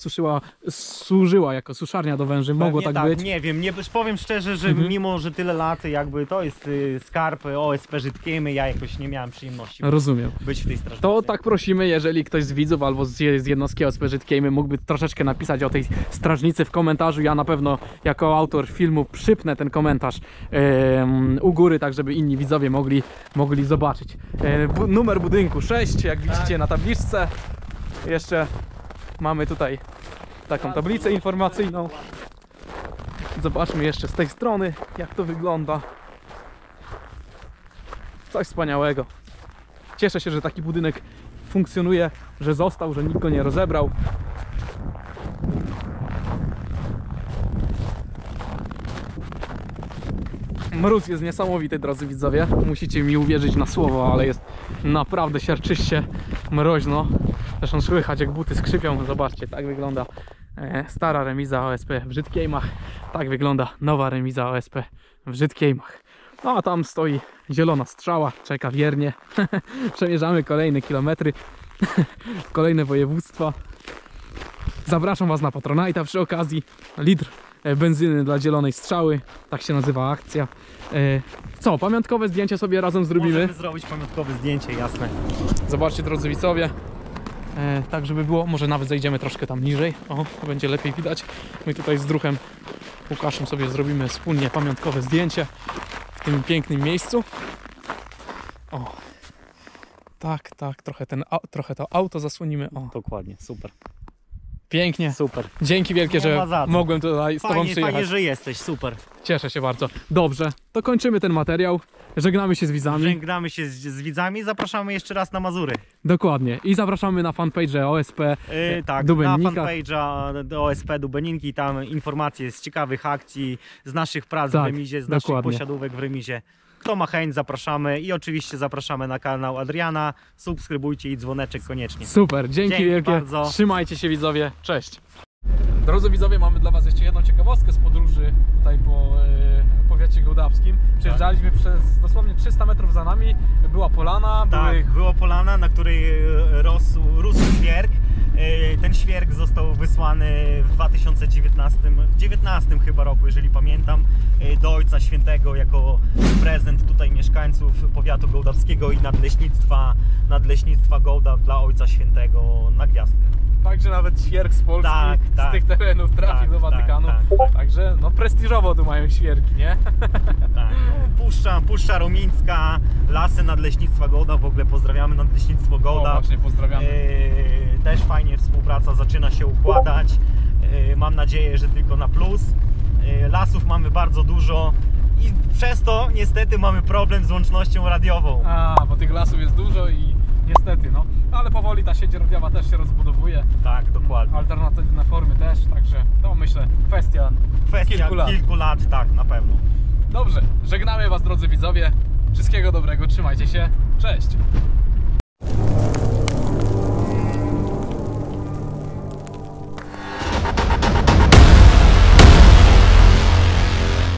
służyła jako suszarnia do węży, pewnie mogło tak być. Nie wiem, powiem szczerze, że mimo, że tyle lat jakby to jest skarb OSP Żytkiejmy, ja jakoś nie miałem przyjemności Rozumiem. Być w tej strażnicy. To tak prosimy, jeżeli ktoś z widzów albo z jednostki OSP Żytkiejmy mógłby troszeczkę napisać o tej strażnicy w komentarzu, ja na pewno jako autor filmu przypnę ten komentarz u góry, tak żeby inni widzowie mogli zobaczyć. Numer budynku 6, jak widzicie na tabliczce. Jeszcze mamy tutaj taką tablicę informacyjną. Zobaczmy jeszcze z tej strony, jak to wygląda. Coś wspaniałego. Cieszę się, że taki budynek funkcjonuje, że został, że nikt go nie rozebrał. Mróz jest niesamowity, drodzy widzowie. Musicie mi uwierzyć na słowo, ale jest naprawdę siarczyście mroźno. Zresztą słychać jak buty skrzypią. Zobaczcie, tak wygląda stara remiza OSP w Żytkiejmach. Tak wygląda nowa remiza OSP w Żytkiejmach. No a tam stoi zielona strzała, czeka wiernie. Przemierzamy kolejne kilometry, kolejne województwa. Zapraszam Was na Patronite'a przy okazji. Litr benzyny dla zielonej strzały, tak się nazywa akcja. Co, pamiątkowe zdjęcie sobie razem zrobimy? Możemy zrobić pamiątkowe zdjęcie, jasne. Zobaczcie, drodzy widzowie, tak żeby było, może nawet zejdziemy troszkę tam niżej, o, będzie lepiej widać. My tutaj z druhem Łukaszem sobie zrobimy wspólnie pamiątkowe zdjęcie w tym pięknym miejscu. O, tak, trochę to auto zasłonimy. O. Dokładnie, super. Pięknie, super. Dzięki wielkie, że mogłem tutaj z Tobą przyjechać. Fajnie, że jesteś, super. Cieszę się bardzo. Dobrze, to kończymy ten materiał. Żegnamy się z widzami. Żegnamy się z widzami. Zapraszamy jeszcze raz na Mazury. Dokładnie. I zapraszamy na fanpage OSP Dubeninki. Tak, na fanpage'a OSP Dubeninki. Tam informacje z ciekawych akcji, z naszych prac w remizie, z naszych posiadówek w remizie. Kto ma chęć, zapraszamy i oczywiście zapraszamy na kanał Adriana. Subskrybujcie i dzwoneczek koniecznie. Super, dzięki wielkie. Bardzo. Trzymajcie się widzowie, cześć. Drodzy widzowie, mamy dla Was jeszcze jedną ciekawostkę z podróży tutaj po powiacie gołdapskim. Przejeżdżaliśmy przez dosłownie 300 metrów za nami, była polana. Była polana, na której rósł świerk. Ten świerk został wysłany w 2019 chyba roku, jeżeli pamiętam, do Ojca Świętego jako prezent tutaj mieszkańców powiatu gołdapskiego i nadleśnictwa Gołdap dla Ojca Świętego na gwiazdkę. Także nawet świerk z Polski, z tych terenów trafi do Watykanu. Tak. Także no prestiżowo tu mają świerki, nie? Tak. Puszcza Romińska, lasy nadleśnictwa Gołdap, w ogóle pozdrawiamy nadleśnictwo Gołdap. O, właśnie pozdrawiamy. Też fajnie współpraca zaczyna się układać. Mam nadzieję, że tylko na plus. Lasów mamy bardzo dużo i przez to niestety mamy problem z łącznością radiową. A, bo tych lasów jest dużo i niestety, no. Ale powoli ta sieć radiowa też się rozbudowuje. Tak, dokładnie. Alternatywne formy też, także to myślę kwestia kilku lat, tak, na pewno. Dobrze, żegnamy Was drodzy widzowie. Wszystkiego dobrego, trzymajcie się. Cześć!